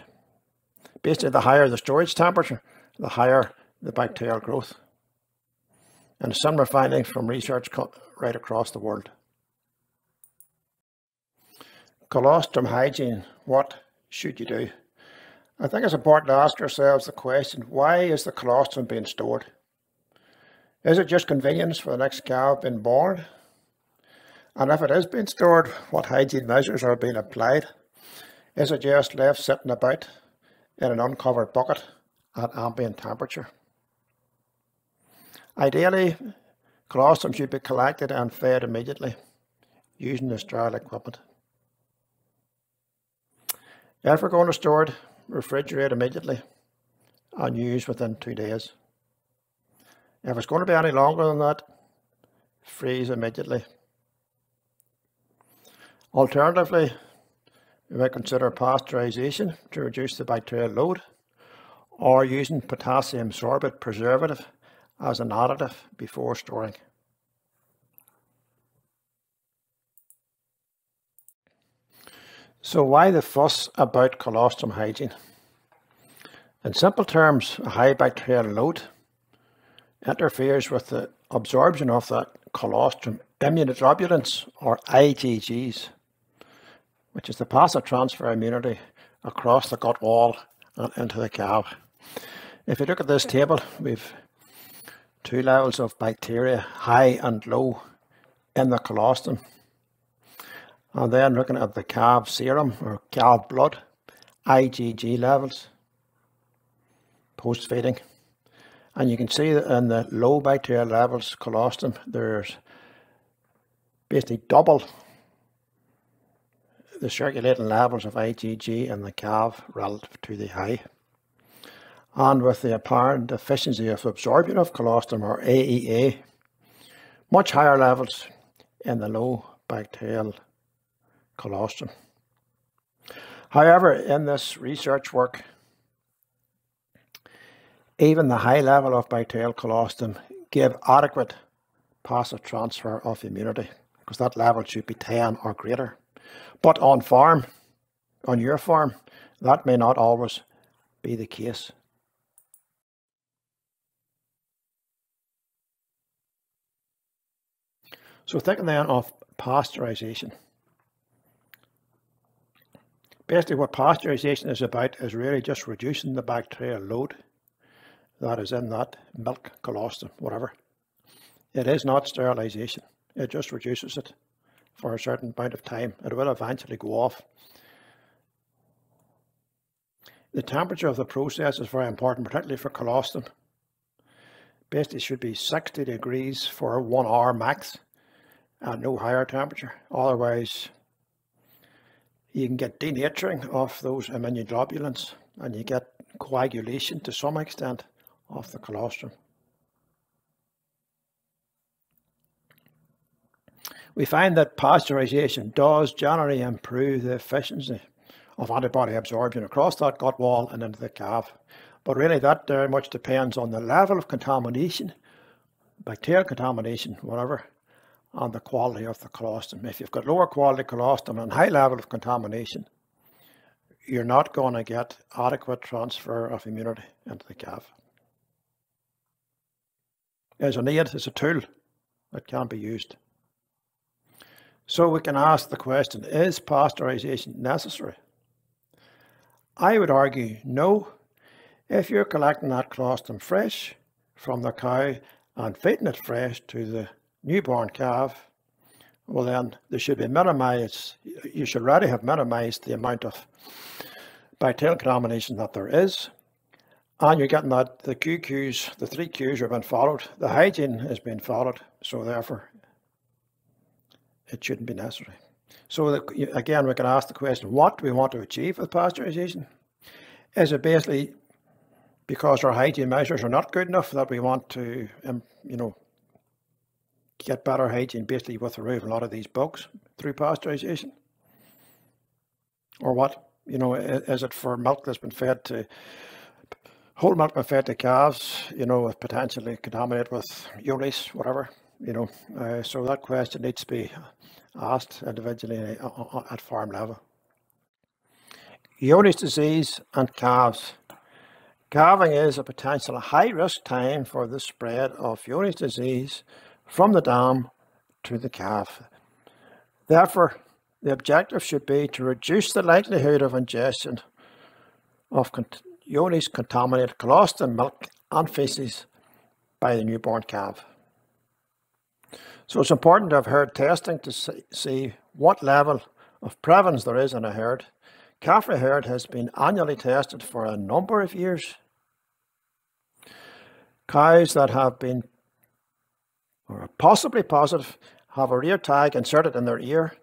Basically, the higher the storage temperature, the higher the bacterial growth. And similar findings from research right across the world. Colostrum hygiene, what should you do? I think it's important to ask ourselves the question, why is the colostrum being stored? Is it just convenience for the next cow being born? And if it is being stored, what hygiene measures are being applied? Is it just left sitting about in an uncovered bucket at ambient temperature? Ideally, colostrum should be collected and fed immediately using the sterile equipment. If we're going to store it, refrigerate immediately and use within two days. If it's going to be any longer than that, freeze immediately. Alternatively, we might consider pasteurization to reduce the bacterial load, or using potassium sorbate preservative as an additive before storing. So why the fuss about colostrum hygiene? In simple terms, a high bacterial load interferes with the absorption of the colostrum immunoglobulins, or I G Gs, which is the passive transfer immunity across the gut wall and into the cow. If you look at this table, we've two levels of bacteria, high and low, in the colostrum. And then looking at the calf serum or calf blood, I G G levels post-feeding. And you can see that in the low bacterial levels colostrum, there's basically double the circulating levels of I G G in the calf relative to the high. And with the apparent deficiency of absorption of colostrum, or A E A, much higher levels in the low bacterial colostrum. However, in this research work, even the high level of bacterial colostrum gave adequate passive transfer of immunity, because that level should be ten or greater. But on farm, on your farm, that may not always be the case. So thinking then of pasteurization. Basically what pasteurization is about is really just reducing the bacterial load that is in that milk, colostrum, whatever. It is not sterilization. It just reduces it for a certain amount of time. It will eventually go off. The temperature of the process is very important, particularly for colostrum. Basically it should be sixty degrees for one hour max at no higher temperature. Otherwise, you can get denaturing of those immunoglobulins and you get coagulation to some extent of the colostrum. We find that pasteurization does generally improve the efficiency of antibody absorption across that gut wall and into the calf. But really that very much depends on the level of contamination, bacterial contamination, whatever, on the quality of the colostrum. If you've got lower quality colostrum and high level of contamination, you're not going to get adequate transfer of immunity into the calf. As an aid, it's a tool that can be used. So we can ask the question, is pasteurization necessary? I would argue no. If you're collecting that colostrum fresh from the cow and feeding it fresh to the newborn calf, well then there should be minimized, you should already have minimized the amount of bacterial contamination that there is, and you're getting that the Q Qs, the three Qs are being followed, the hygiene has been followed, so therefore it shouldn't be necessary. So that, again, we can ask the question, what do we want to achieve with pasteurization? Is it basically because our hygiene measures are not good enough that we want to, um, you know, get better hygiene basically with removing a lot of these bugs through pasteurization? Or what? You know, is it for milk that's been fed to, whole milk been fed to calves, you know, with potentially contaminated with ulease, whatever, you know. Uh, so that question needs to be asked individually at farm level. Ulease disease and calves. Calving is a potential high risk time for the spread of ulease disease from the dam to the calf. Therefore, the objective should be to reduce the likelihood of ingestion of ulease contaminated colostrum milk and feces by the newborn calf. So it's important to have herd testing to see what level of prevalence there is in a herd. Caffrey herd has been annually tested for a number of years. Cows that have been or are possibly positive have a rear tag inserted in their ear.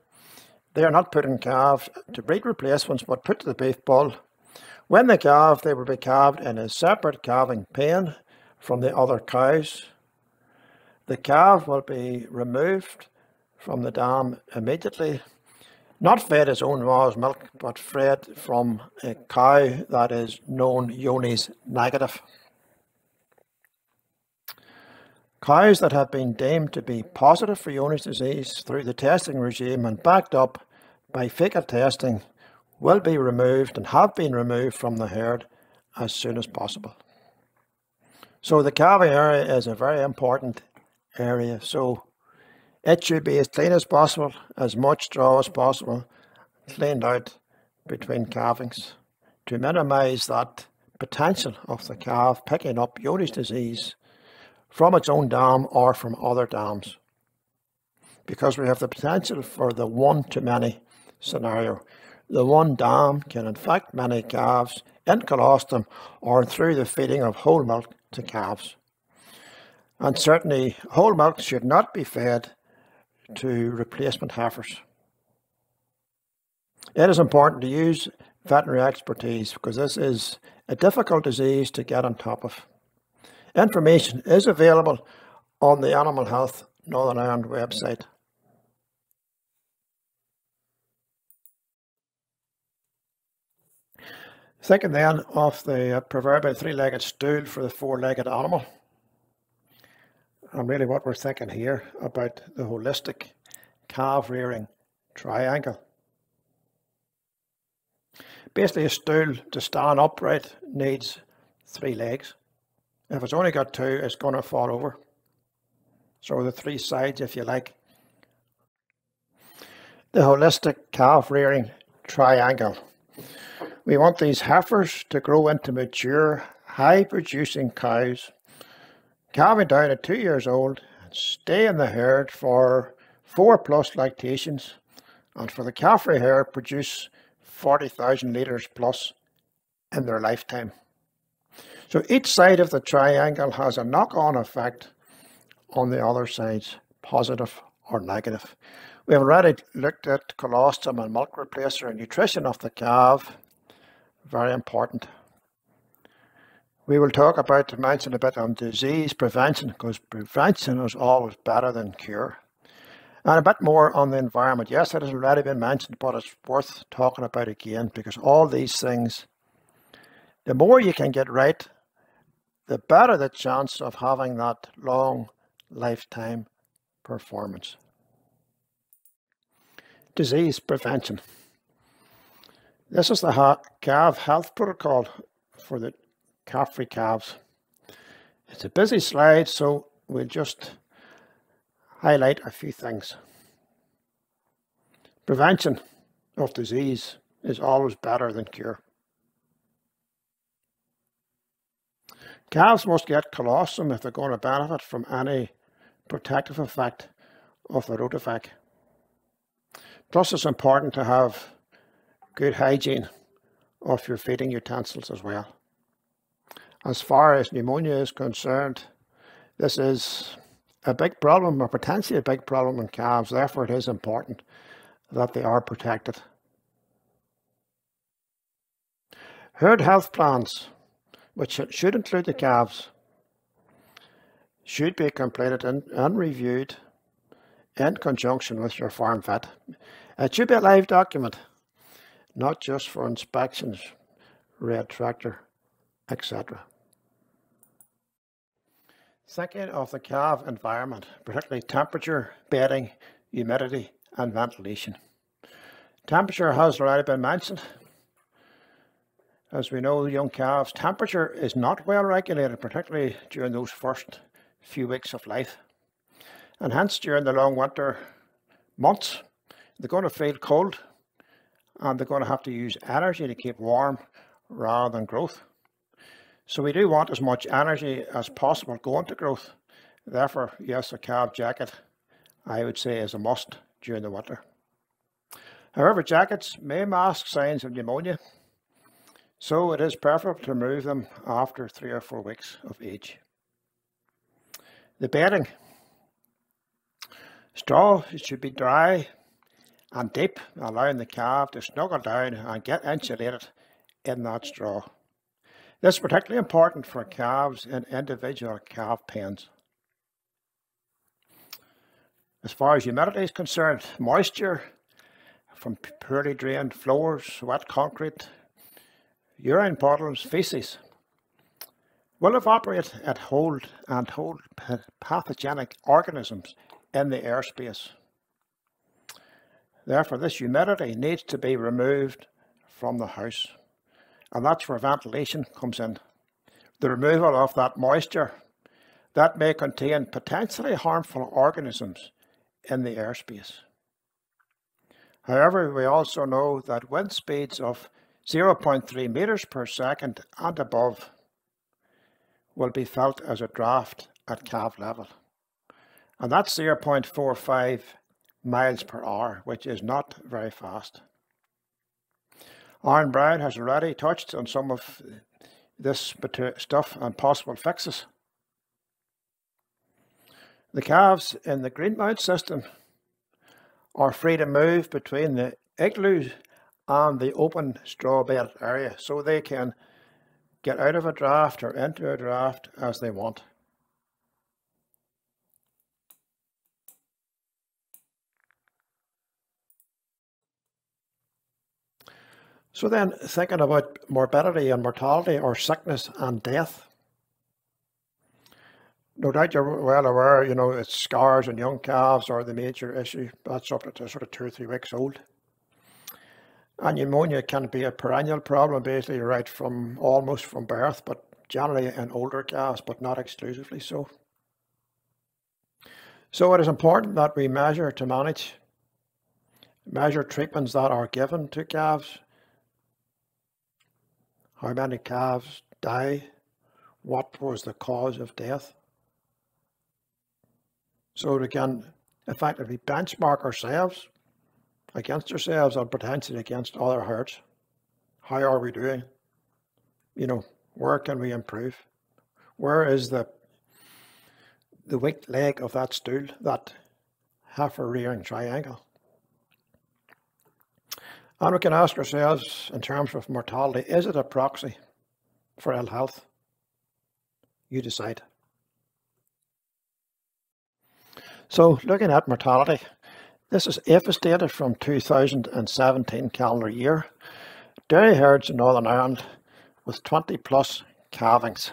They are not put in calves to breed replacements, but put to the beef bull When they calved, they would be calved in a separate calving pen from the other cows. The calf will be removed from the dam immediately, not fed his own mother's milk, but fed from a cow that is known Johne's negative. Cows that have been deemed to be positive for Johne's disease through the testing regime and backed up by fecal testing will be removed and have been removed from the herd as soon as possible. So the calving area is a very important area. So it should be as clean as possible, as much straw as possible cleaned out between calvings to minimise that potential of the calf picking up Johne's disease from its own dam or from other dams, because we have the potential for the one-to-many scenario. The one dam can infect many calves in colostrum or through the feeding of whole milk to calves. And certainly whole milk should not be fed to replacement heifers. It is important to use veterinary expertise because this is a difficult disease to get on top of. Information is available on the Animal Health Northern Ireland website. Thinking then of the proverbial three-legged stool for the four-legged animal, and really what we're thinking here about the holistic calf rearing triangle. Basically, a stool to stand upright needs three legs. If it's only got two, it's going to fall over. So the three sides, if you like. The holistic calf rearing triangle. We want these heifers to grow into mature, high producing cows, calving down at two years old, and stay in the herd for four plus lactations, and for the Caffrey herd produce forty thousand litres plus in their lifetime. So each side of the triangle has a knock-on effect on the other sides, positive or negative. We've already looked at colostrum and milk replacer and nutrition of the calf, very important. We will talk about, to mention a bit on disease prevention, because prevention is always better than cure. And a bit more on the environment. Yes, it has already been mentioned, but it's worth talking about again, because all these things, the more you can get right, the better the chance of having that long lifetime performance. Disease prevention. This is the calf health protocol for the Caffrey calves. It's a busy slide, so we'll just highlight a few things. Prevention of disease is always better than cure. Calves must get colostrum if they're going to benefit from any protective effect of the Rotavec. Plus, it's important to have good hygiene of your feeding utensils as well. As far as pneumonia is concerned, this is a big problem, or potentially a big problem in calves. Therefore, it is important that they are protected. Herd health plans, which should include the calves, should be completed and, and reviewed in conjunction with your farm vet. It should be a live document, not just for inspections, Red Tractor, et cetera. Thinking of the calf environment, particularly temperature, bedding, humidity and ventilation. Temperature has already been mentioned. As we know, young calves' temperature is not well regulated, particularly during those first few weeks of life. And hence, during the long winter months, they're going to feel cold and they're going to have to use energy to keep warm rather than growth. So we do want as much energy as possible going to growth. Therefore, yes, a calf jacket, I would say, is a must during the winter. However, jackets may mask signs of pneumonia, so it is preferable to remove them after three or four weeks of age. The bedding. Straw should be dry and deep, allowing the calf to snuggle down and get insulated in that straw. This is particularly important for calves in individual calf pens. As far as humidity is concerned, moisture from poorly drained floors, wet concrete, urine bottles, feces will evaporate and hold and hold pathogenic organisms in the airspace. Therefore, this humidity needs to be removed from the house, and that's where ventilation comes in. The removal of that moisture that may contain potentially harmful organisms in the airspace. However, we also know that wind speeds of zero point three meters per second and above will be felt as a draft at calf level, and that's zero point four five miles per hour, which is not very fast. Aaron Brown has already touched on some of this stuff and possible fixes. The calves in the Greenmount system are free to move between the igloo and the open straw bed area, so they can get out of a draft or into a draft as they want. So then, thinking about morbidity and mortality, or sickness and death. No doubt you're well aware, you know, it's scars in young calves are the major issue. That's up to sort of two or three weeks old. And pneumonia can be a perennial problem, basically right from almost from birth, but generally in older calves, but not exclusively so. So it is important that we measure to manage, measure treatments that are given to calves. How many calves die? What was the cause of death? So we can effectively benchmark ourselves against ourselves and potentially against other herds. How are we doing? You know, where can we improve? Where is the the weak leg of that stool, that heifer rearing triangle? And we can ask ourselves, in terms of mortality, is it a proxy for ill health? You decide. So, looking at mortality, this is A F B I data from two thousand seventeen calendar year. Dairy herds in Northern Ireland with twenty plus calvings.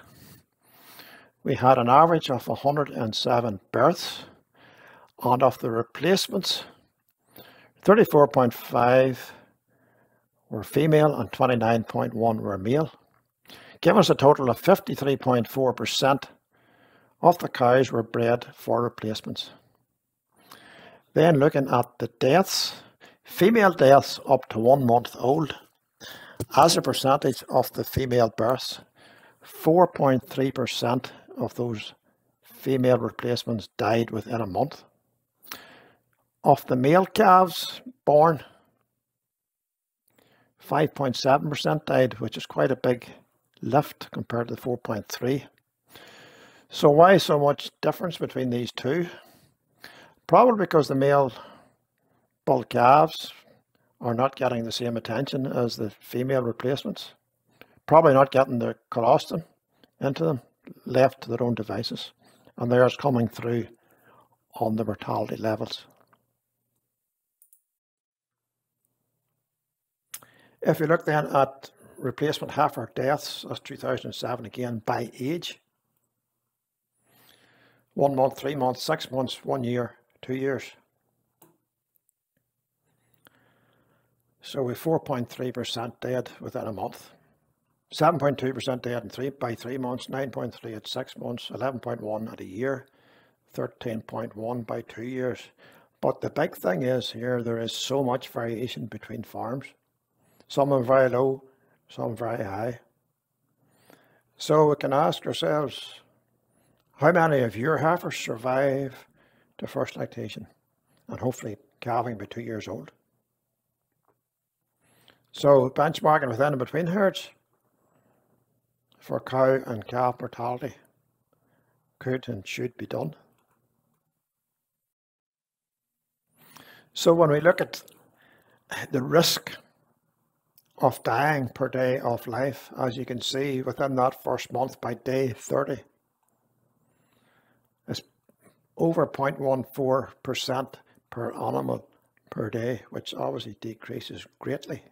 We had an average of one hundred and seven births, and of the replacements, thirty-four point five were female and twenty-nine point one were male, giving us a total of fifty-three point four percent of the cows were bred for replacements. Then looking at the deaths, female deaths up to one month old, as a percentage of the female births, four point three percent of those female replacements died within a month. Of the male calves born, five point seven percent died, which is quite a big lift compared to the four point three. So why so much difference between these two? Probably because the male bull calves are not getting the same attention as the female replacements. Probably not getting their colostrum into them, left to their own devices. And theirs coming through on the mortality levels. If you look then at replacement heifer deaths, that's two thousand seven again, by age. One month, three months, six months, one year, two years. So we're four point three percent dead within a month. seven point two percent dead in three, by three months, nine point three at six months, eleven point one at a year, thirteen point one by two years. But the big thing is here, there is so much variation between farms. Some are very low, some very high. So we can ask ourselves, how many of your heifers survive to first lactation and hopefully calving by two years old? So benchmarking within and between herds for cow and calf mortality could and should be done. So when we look at the risk of dying per day of life, as you can see within that first month by day thirty. It's over zero point one four percent per animal per day, which obviously decreases greatly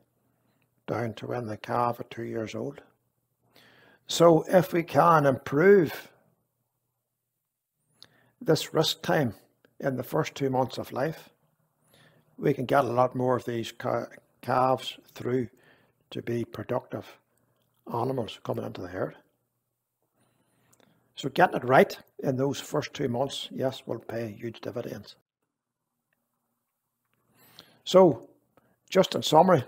down to when the calf is two years old. So if we can improve this risk time in the first two months of life, we can get a lot more of these calves through to be productive animals coming into the herd. So getting it right in those first two months, yes, will pay huge dividends. So, just in summary,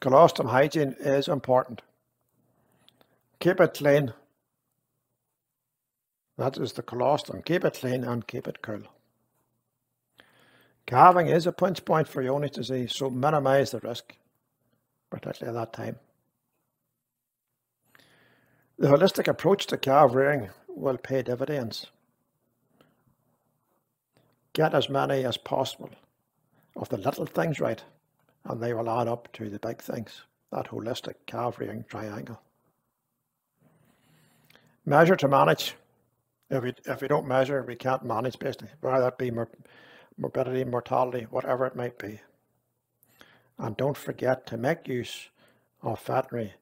colostrum hygiene is important. Keep it clean. That is the colostrum. Keep it clean and keep it cool. Calving is a pinch point for Johne's disease, so minimise the risk, particularly at that time. The holistic approach to calf rearing will pay dividends. Get as many as possible of the little things right, and they will add up to the big things, that holistic calf rearing triangle. Measure to manage. If we, if we don't measure, we can't manage, basically, whether that be more morbidity, mortality, whatever it might be. And don't forget to make use of veterinary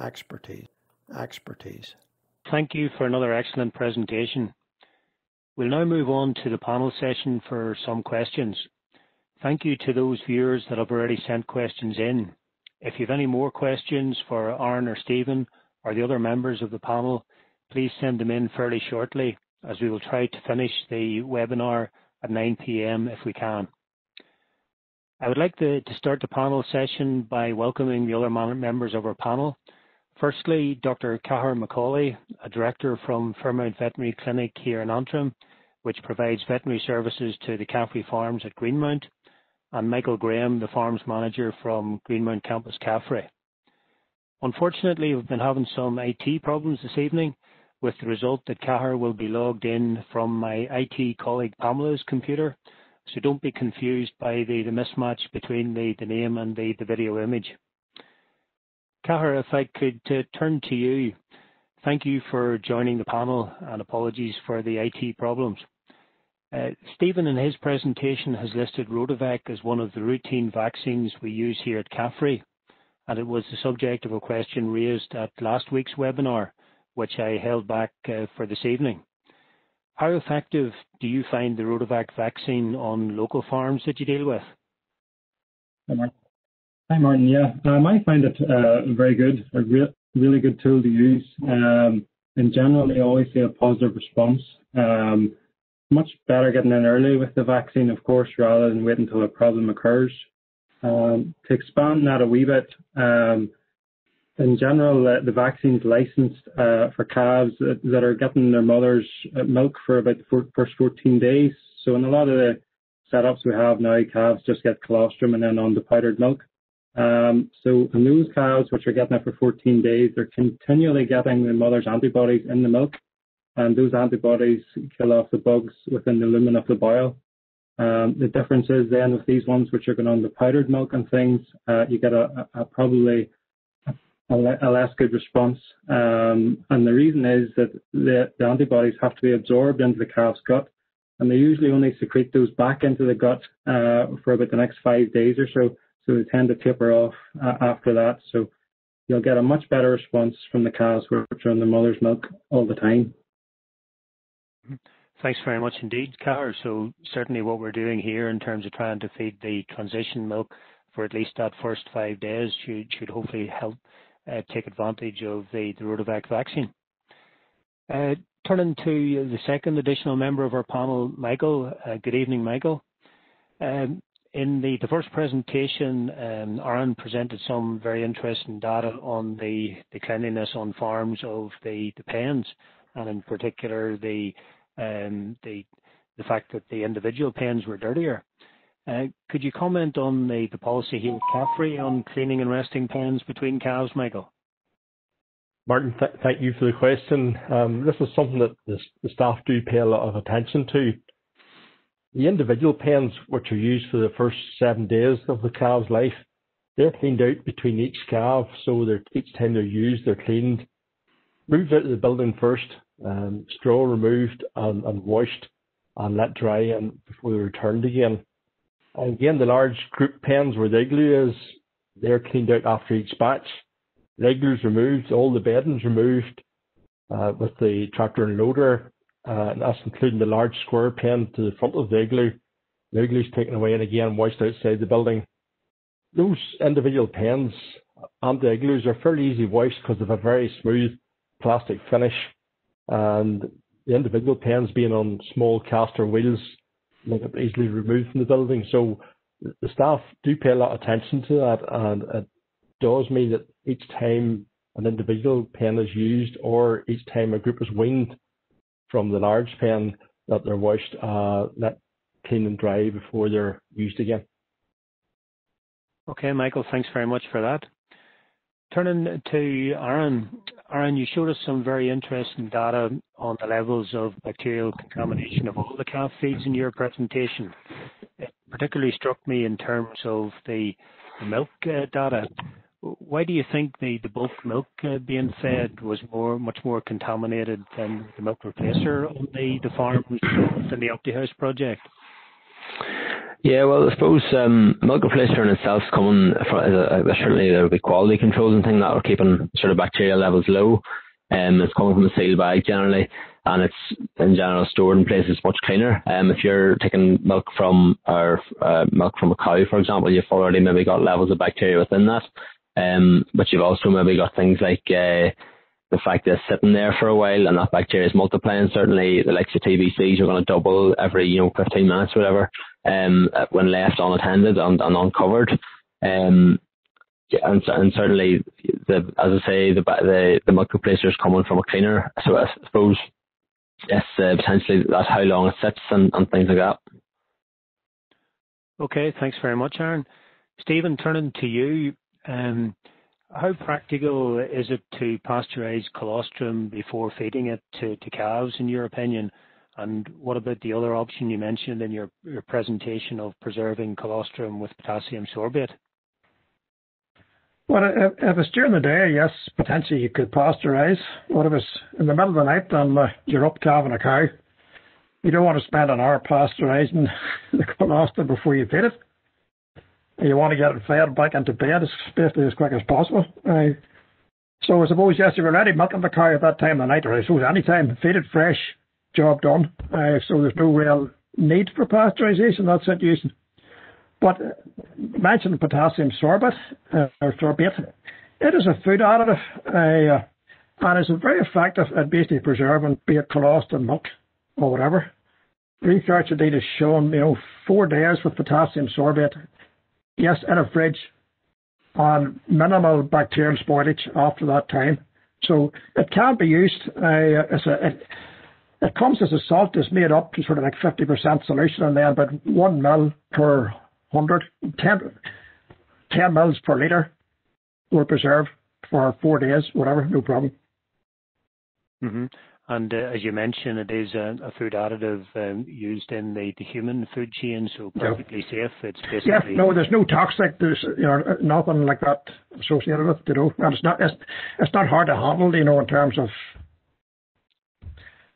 expertise. expertise. Thank you for another excellent presentation. We'll now move on to the panel session for some questions. Thank you to those viewers that have already sent questions in. If you have any more questions for Aaron or Stephen or the other members of the panel, please send them in fairly shortly, as we will try to finish the webinar at nine p m if we can. I would like to, to start the panel session by welcoming the other members of our panel. Firstly, Doctor Cahir McAuley, a director from Firmount Veterinary Clinic here in Antrim, which provides veterinary services to the Caffrey farms at Greenmount, and Michael Graham, the farms manager from Greenmount Campus Caffrey. Unfortunately, we've been having some I T problems this evening, with the result that Cahir will be logged in from my I T colleague Pamela's computer, so don't be confused by the, the mismatch between the, the name and the, the video image. Cahir, if I could uh, turn to you, thank you for joining the panel and apologies for the I T problems. Uh, Stephen in his presentation has listed Rotavec as one of the routine vaccines we use here at Caffrey, and it was the subject of a question raised at last week's webinar, which I held back uh, for this evening. How effective do you find the Rotavec vaccine on local farms that you deal with? Hi, Martin. Hi, Martin. Yeah, um, I find it uh, very good, a re really good tool to use. Um, in general, I always see a positive response. Um, much better getting in early with the vaccine, of course, rather than waiting until a problem occurs. Um, to expand that a wee bit, um, in general, uh, the vaccine's licensed uh, for calves that, that are getting their mother's milk for about the four, first fourteen days. So in a lot of the setups we have now, calves just get colostrum and then on the powdered milk. Um, so in those calves which are getting it for fourteen days, they're continually getting the mother's antibodies in the milk, and those antibodies kill off the bugs within the lumen of the bile. Um, the difference is then with these ones which are going on the powdered milk and things, uh, you get a, a, a probably a less good response, um, and the reason is that the, the antibodies have to be absorbed into the calf's gut, and they usually only secrete those back into the gut uh, for about the next five days or so, so they tend to taper off uh, after that, so you'll get a much better response from the calves which are on the mother's milk all the time. Thanks very much indeed, Cahir. So certainly what we're doing here in terms of trying to feed the transition milk for at least that first five days should, should hopefully help Uh, take advantage of the, the Rotavec vaccine. Uh, turning to the second additional member of our panel, Michael. Uh, good evening, Michael. Um, in the, the first presentation, um, Aaron presented some very interesting data on the, the cleanliness on farms of the, the pens, and in particular the, um, the, the fact that the individual pens were dirtier. Uh, could you comment on the, the policy here at Caffrey on cleaning and resting pens between calves, Michael? Martin, th thank you for the question. Um, this is something that the, the staff do pay a lot of attention to. The individual pens, which are used for the first seven days of the calf's life, They're cleaned out between each calf, so each time they're used, they're cleaned, moved out of the building first, um, straw removed and, and washed and let dry and before they're returned again. And again, the large group pens where the igloo is, they're cleaned out after each batch. The igloo's removed, all the bedding's removed uh, with the tractor and loader, uh, and that's including the large square pen to the front of the igloo. The igloo's taken away and again washed outside the building. Those individual pens and the igloos are fairly easy washed because of a very smooth plastic finish, and the individual pens being on small caster wheels make it easily removed from the building. So the staff do pay a lot of attention to that, and it does mean that each time an individual pen is used or each time a group is weaned from the large pen, that they're washed, uh, let clean and dry before they're used again. Okay, Michael, thanks very much for that. Turning to Aaron. Aaron, you showed us some very interesting data on the levels of bacterial contamination of all the calf feeds in your presentation. It particularly struck me in terms of the milk uh, data. Why do you think the, the bulk milk uh, being fed was more, much more contaminated than the milk replacer on the, the farms in the OptiHouse project? Yeah, well, I suppose um, milk replacer in itself is coming for, uh, certainly there will be quality controls and things that are keeping sort of bacterial levels low. Um, it's coming from a sealed bag generally, and it's in general stored in places much cleaner. Um, if you're taking milk from or uh, milk from a cow, for example, you've already maybe got levels of bacteria within that. Um, but you've also maybe got things like uh, the fact that it's sitting there for a while and that bacteria is multiplying. Certainly the likes of T B Cs are going to double every, you know, fifteen minutes or whatever, um, when left unattended and, and uncovered. Um, and, and certainly, the, as I say, the, the, the milk replacer is coming from a cleaner. So I suppose it's uh, potentially that's how long it sits and, and things like that. Okay, thanks very much, Aaron. Stephen, turning to you. Um, how practical is it to pasteurize colostrum before feeding it to, to calves, in your opinion? And what about the other option you mentioned in your, your presentation of preserving colostrum with potassium sorbate? Well, if, if it's during the day, yes, potentially you could pasteurize. What if it's in the middle of the night and uh, you're up calving a cow? You don't want to spend an hour pasteurizing the colostrum before you feed it. You want to get it fed back into bed as basically as quick as possible. Uh, so I suppose, yes, if you're already milking the cow at that time of the night, or I suppose any time, feed it fresh, job done. Uh, so there's no real need for pasteurisation in that situation. But uh, mentioned potassium sorbate, uh, or sorbate, it is a food additive, uh, and it's very effective at basically preserving, be it colostrum, milk, or whatever. Research indeed has shown, you know, four days with potassium sorbate, yes, in a fridge, on minimal bacterial spoilage after that time. So it can be used. Uh, as a, it, it comes as a salt that's made up to sort of like fifty percent solution, and then about one mil per hundred, ten, ten mils per litre will preserve for four days, whatever, no problem. Mm-hmm. And uh, as you mentioned, it is a, a food additive um, used in the, the human food chain, so perfectly yeah. safe. It's basically yeah, no, there's no toxic, there's you know nothing like that associated with it, you know, and it's not it's, it's not hard to handle, you know, in terms of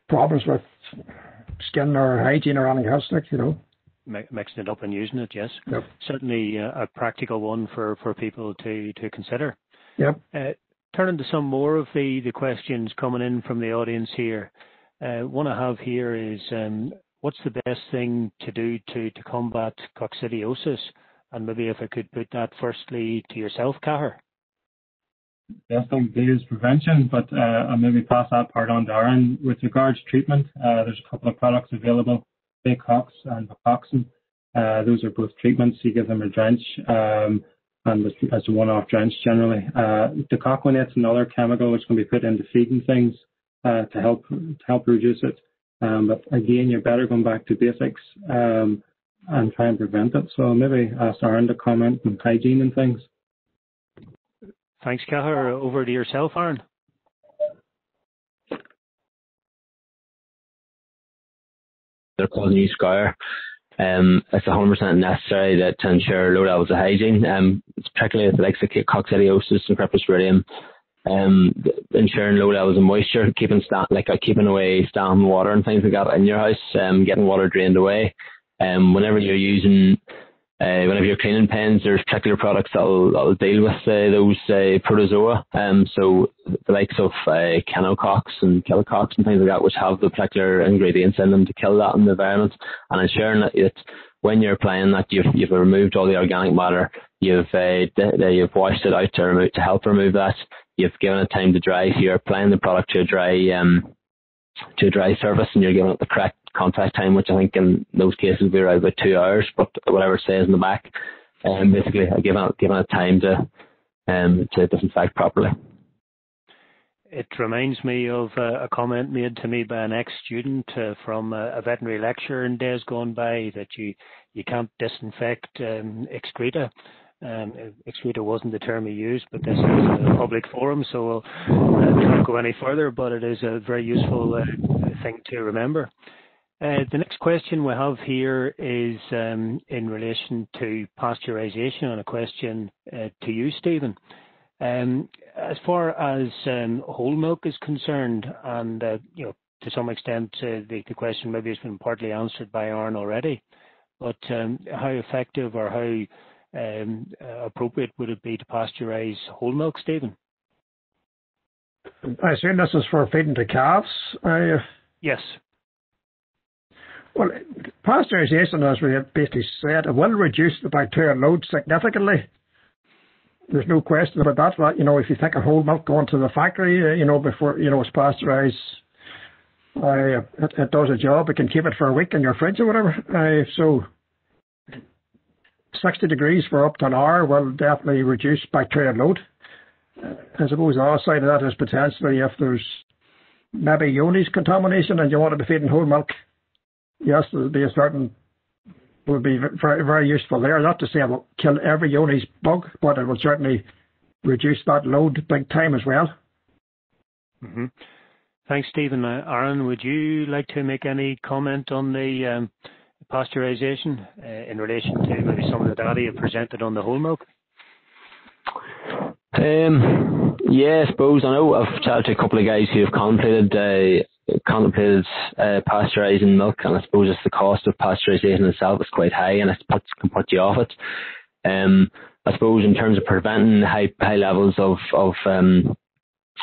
problems with skin or hygiene or anything else, like, you know. Mixing it up and using it, yes, yep. Certainly a, a practical one for for people to to consider. Yep. Uh, Turning to some more of the, the questions coming in from the audience here, uh, one I have here is um, what's the best thing to do to, to combat coccidiosis? And maybe if I could put that firstly to yourself, Cahir. Best thing to do is prevention, but uh, I'll maybe pass that part on to Aaron. With regards to treatment, uh, there's a couple of products available, Baycox and Bacoxin. Uh, those are both treatments. You give them a drench. Um, and as a one-off drench generally. Uh, decoquinate's another chemical which can be put into feeding things uh, to help to help reduce it. Um, but again, you're better going back to basics um, and try and prevent it. So maybe ask Aaron to comment on hygiene and things. Thanks, Cahir. Over to yourself, Aaron. They're causing you scour. Um, it's one hundred percent necessary that to ensure low levels of hygiene, um, particularly with the likes of coccidiosis and Cryptosporidium. Um, ensuring low levels of moisture, keeping sta- like uh, keeping away stagnant water and things like that in your house, um, getting water drained away. Um, whenever you're using, uh, whenever you're cleaning pens, there's particular products that'll, that'll deal with uh, those uh, protozoa. Um, so the likes of uh, Kenocox and Kilcox and things like that, which have the particular ingredients in them to kill that in the environment, and ensuring that it's, when you're applying that, you've you've removed all the organic matter, you've uh, d- you've washed it out to remove to help remove that. You've given it time to dry, so you're applying the product to a dry um, to a dry surface, and you're giving it the correct contact time, which I think in those cases would be around about two hours. But whatever it says in the back, um, basically giving it giving it time to um, to disinfect properly. It reminds me of a comment made to me by an ex-student uh, from a, a veterinary lecture in days gone by, that you, you can't disinfect um, excreta. Um, excreta wasn't the term he used, but this is a public forum, so we'll uh, not go any further, but it is a very useful uh, thing to remember. Uh, the next question we have here is um, in relation to pasteurization, and a question uh, to you, Stephen. Um, as far as um, whole milk is concerned, and uh, you know, to some extent uh, the, the question maybe has been partly answered by Aaron already, but um, how effective or how um, uh, appropriate would it be to pasteurize whole milk, Stephen? I assume this is for feeding to calves. I, uh... Yes. Well, pasteurization, as we have basically said, it will reduce the bacterial load significantly. There's no question about that. But, you know, if you think of whole milk going to the factory, you know, before, you know, it's pasteurized, uh, it, it does a job. You can keep it for a week in your fridge or whatever. Uh, so sixty degrees for up to an hour will definitely reduce bacterial load. Uh, I suppose the other side of that is potentially if there's maybe Johne's contamination and you want to be feeding whole milk, yes, there'll be a certain... would be very, very useful there. Not to say it will kill every Johne's bug, but it will certainly reduce that load big time as well. Mm-hmm. Thanks, Stephen. Uh, Aaron, would you like to make any comment on the um, pasteurization uh, in relation to maybe some of the data you presented on the whole milk? Um, yeah, I suppose. I know I've chatted to a couple of guys who have contemplated uh, contemplated uh, pasteurizing milk, and I suppose it's the cost of pasteurization itself is quite high, and it puts, can put you off it. Um, I suppose in terms of preventing high high levels of of um,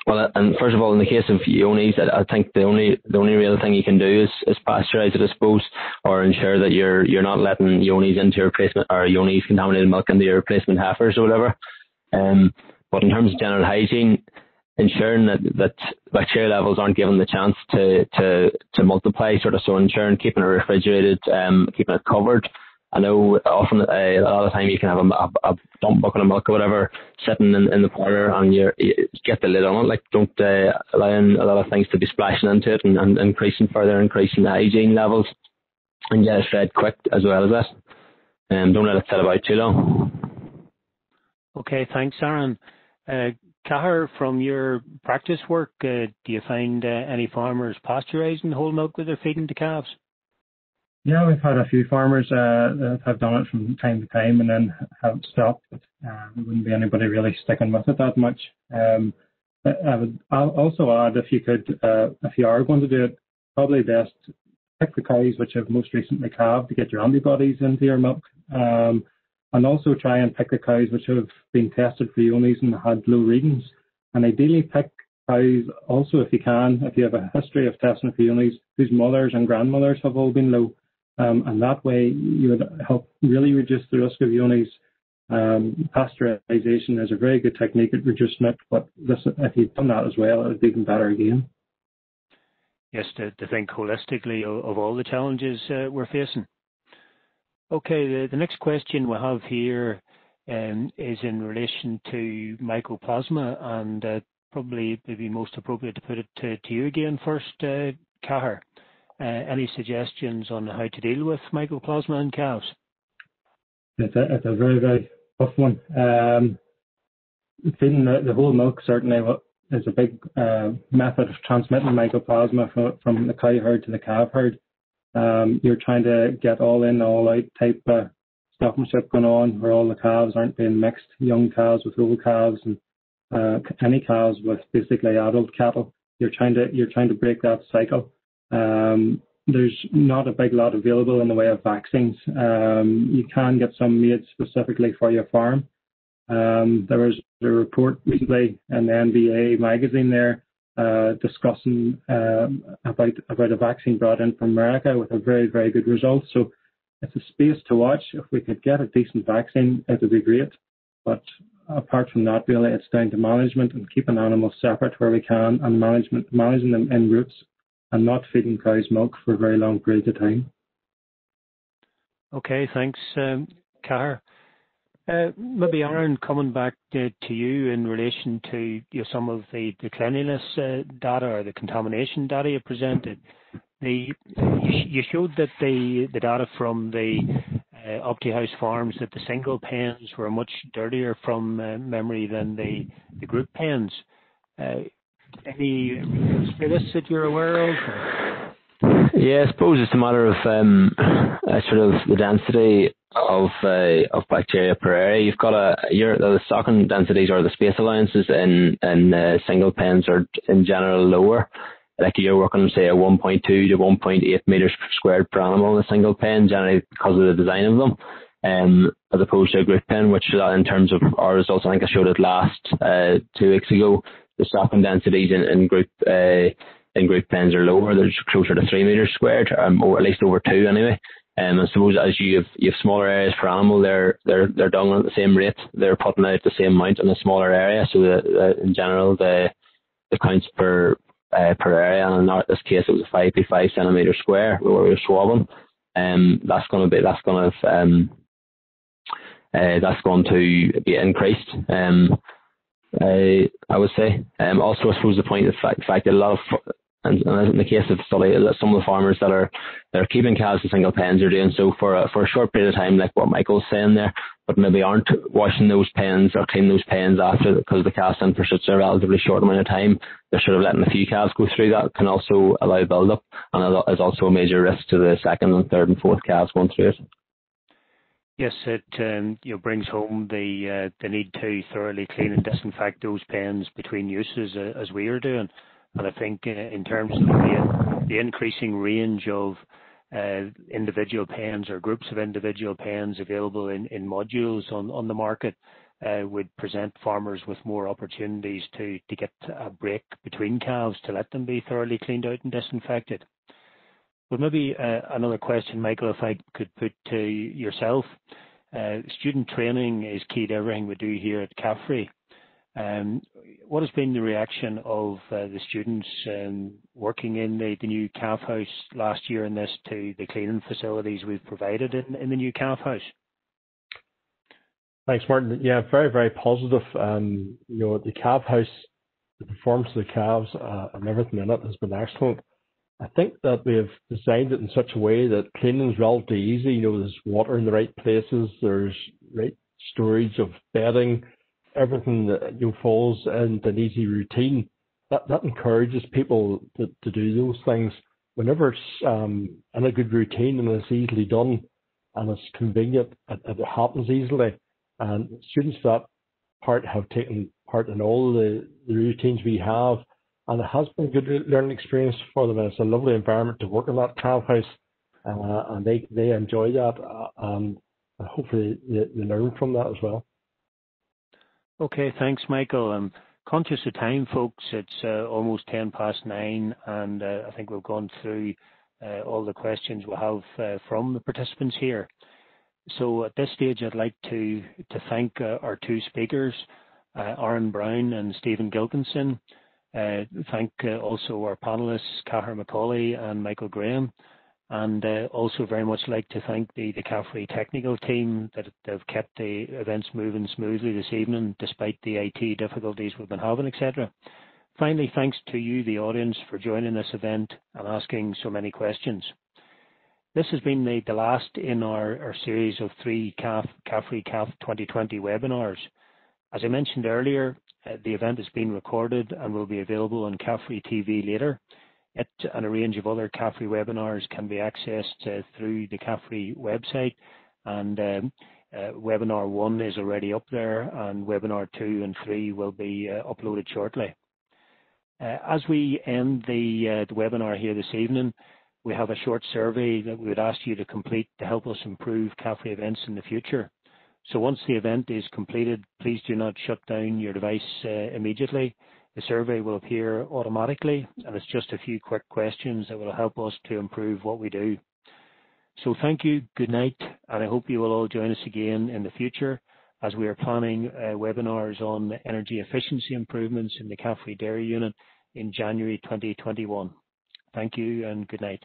well, and first of all, in the case of Johne's, I, I think the only the only real thing you can do is, is pasteurize it, I suppose, or ensure that you're you're not letting Johne's into your replacement or Johne's contaminated milk into your replacement heifers or whatever. Um, but in terms of general hygiene, ensuring that, that bacteria levels aren't given the chance to, to, to multiply, sort of, so ensuring keeping it refrigerated, um, keeping it covered. I know often uh, a lot of time you can have a, a, a dump bucket of milk or whatever sitting in, in the parlour, and you get the lid on it. Like, don't uh, allow in a lot of things to be splashing into it and, and increasing further, increasing the hygiene levels, and get it fed quick as well as that. Um, don't let it sit about too long. Okay, thanks, Aaron. Uh, Cahir, from your practice work, uh, do you find uh, any farmers pasteurizing whole milk that they're feeding to calves? Yeah, we've had a few farmers uh, that have done it from time to time and then haven't stopped. But, uh, there wouldn't be anybody really sticking with it that much. Um, I would I'll also add, if you could, uh, if you are going to do it, probably best pick the cows which have most recently calved to get your antibodies into your milk. Um, And also try and pick the cows which have been tested for Johne's and had low readings. And ideally pick cows also, if you can, if you have a history of testing for Johne's, whose mothers and grandmothers have all been low. Um, and that way you would help really reduce the risk of Johne's. Um, pasteurization is a very good technique at reducing it, but this, if you've done that as well, it would be even better again. Yes, to, to think holistically of, of all the challenges uh, we're facing. Okay, the, the next question we have here um, is in relation to mycoplasma, and uh, probably would be most appropriate to put it to, to you again first, uh, Cahir. Uh, any suggestions on how to deal with mycoplasma in calves? It's a, it's a very, very tough one. Um, feeding the, the whole milk certainly is a big uh, method of transmitting mycoplasma from, from the cow herd to the calf herd. Um, you're trying to get all in, all out type of stockmanship going on, where all the calves aren't being mixed, young calves with old calves, and uh, any calves with basically adult cattle. You're trying to you're trying to break that cycle. Um, there's not a big lot available in the way of vaccines. Um, you can get some made specifically for your farm. Um, there was a report recently in the N B A magazine there uh, discussing um, about about a vaccine brought in from America with a very, very good result. So it's a space to watch. If we could get a decent vaccine, it would be great. But apart from that, really, it's down to management and keeping animals separate where we can, and management managing them in groups and not feeding cows milk for very long periods of time. Okay, thanks, um, Cahir. Uh, maybe Aaron, coming back to, to you in relation to you know, some of the, the cleanliness uh, data or the contamination data you presented. The, you showed that the, the data from the uh, OptiHouse farms that the single pens were much dirtier from uh, memory than the, the group pens. Uh, any status that you're aware of? Yeah, I suppose it's a matter of um, uh, sort of the density of uh, of bacteria per area. You've got a your the stocking densities or the space allowances in in uh, single pens are in general lower. Like you're working say a one point two to one point eight meters squared per animal in a single pen, generally because of the design of them, um, as opposed to a group pen, which in terms of our results, I think I showed it last uh, two weeks ago. The stocking densities in, in group uh, in group pens are lower; they're closer to three meters squared, um, or at least over two anyway. Um, I suppose as you have, you have smaller areas per animal, they're they're they're done at the same rate. They're putting out the same amount in a smaller area, so that, that in general the the counts per uh, per area, and in this case it was a five by five centimeter square where we were swabbing. Um, that's going to be that's going to have, um uh, that's going to be increased. Um, uh, I would say. Um, also I suppose the point of the fact, the fact that a lot of And, and in the case of study, some of the farmers that are that are keeping calves in single pens are doing so for a, for a short period of time, like what Michael's saying there, but maybe aren't washing those pens or cleaning those pens after, because the calves in for such a relatively short amount of time. They're sort of letting a few calves go through. That can also allow build-up, and is also a major risk to the second and third and fourth calves going through it. Yes, it um, you know, brings home the uh, the need to thoroughly clean and disinfect those pens between uses, uh, as we are doing. And I think uh, in terms of the, the increasing range of uh, individual pens or groups of individual pens available in, in modules on, on the market uh, would present farmers with more opportunities to, to get a break between calves to let them be thoroughly cleaned out and disinfected. Well, maybe uh, another question, Michael, if I could put to yourself. Uh, student training is key to everything we do here at CAFRE. Um, what has been the reaction of uh, the students um, working in the, the new calf house last year, and this to the cleaning facilities we've provided in, in the new calf house? Thanks, Martin. Yeah, very, very positive. Um, you know, the calf house, the performance of the calves uh, and everything in it has been excellent. I think that we have designed it in such a way that cleaning is relatively easy. You know, there's water in the right places, there's right storage of bedding. Everything that you know, falls into an easy routine. That that encourages people to, to do those things. Whenever it's um, in a good routine and it's easily done and it's convenient, it, it happens easily. And students that part have taken part in all the, the routines we have, and it has been a good learning experience for them. And it's a lovely environment to work in that calf house, uh, and they they enjoy that, uh, and hopefully they, they learn from that as well. Okay, thanks, Michael. I'm conscious of time, folks. It's uh, almost ten past nine, and uh, I think we've gone through uh, all the questions we'll have uh, from the participants here. So at this stage, I'd like to, to thank uh, our two speakers, uh, Aaron Brown and Stephen Gilkinson. Uh, thank uh, also our panellists, Cahir McAuley and Michael Graham. And uh, also very much like to thank the, the CAFRE technical team that have kept the events moving smoothly this evening, despite the I T difficulties we've been having, et cetera. Finally, thanks to you, the audience, for joining this event and asking so many questions. This has been the, the last in our, our series of three CAFRE-CAF twenty twenty webinars. As I mentioned earlier, uh, the event has been recorded and will be available on CAFRE T V later. It and a range of other CAFRE webinars can be accessed uh, through the CAFRE website, and um, uh, webinar one is already up there, and webinar two and three will be uh, uploaded shortly. Uh, as we end the, uh, the webinar here this evening, we have a short survey that we would ask you to complete to help us improve CAFRE events in the future. So once the event is completed, please do not shut down your device uh, immediately. The survey will appear automatically, and it's just a few quick questions that will help us to improve what we do. So thank you, good night, and I hope you will all join us again in the future as we are planning uh, webinars on energy efficiency improvements in the Caffrey Dairy Unit in January twenty twenty-one. Thank you and good night.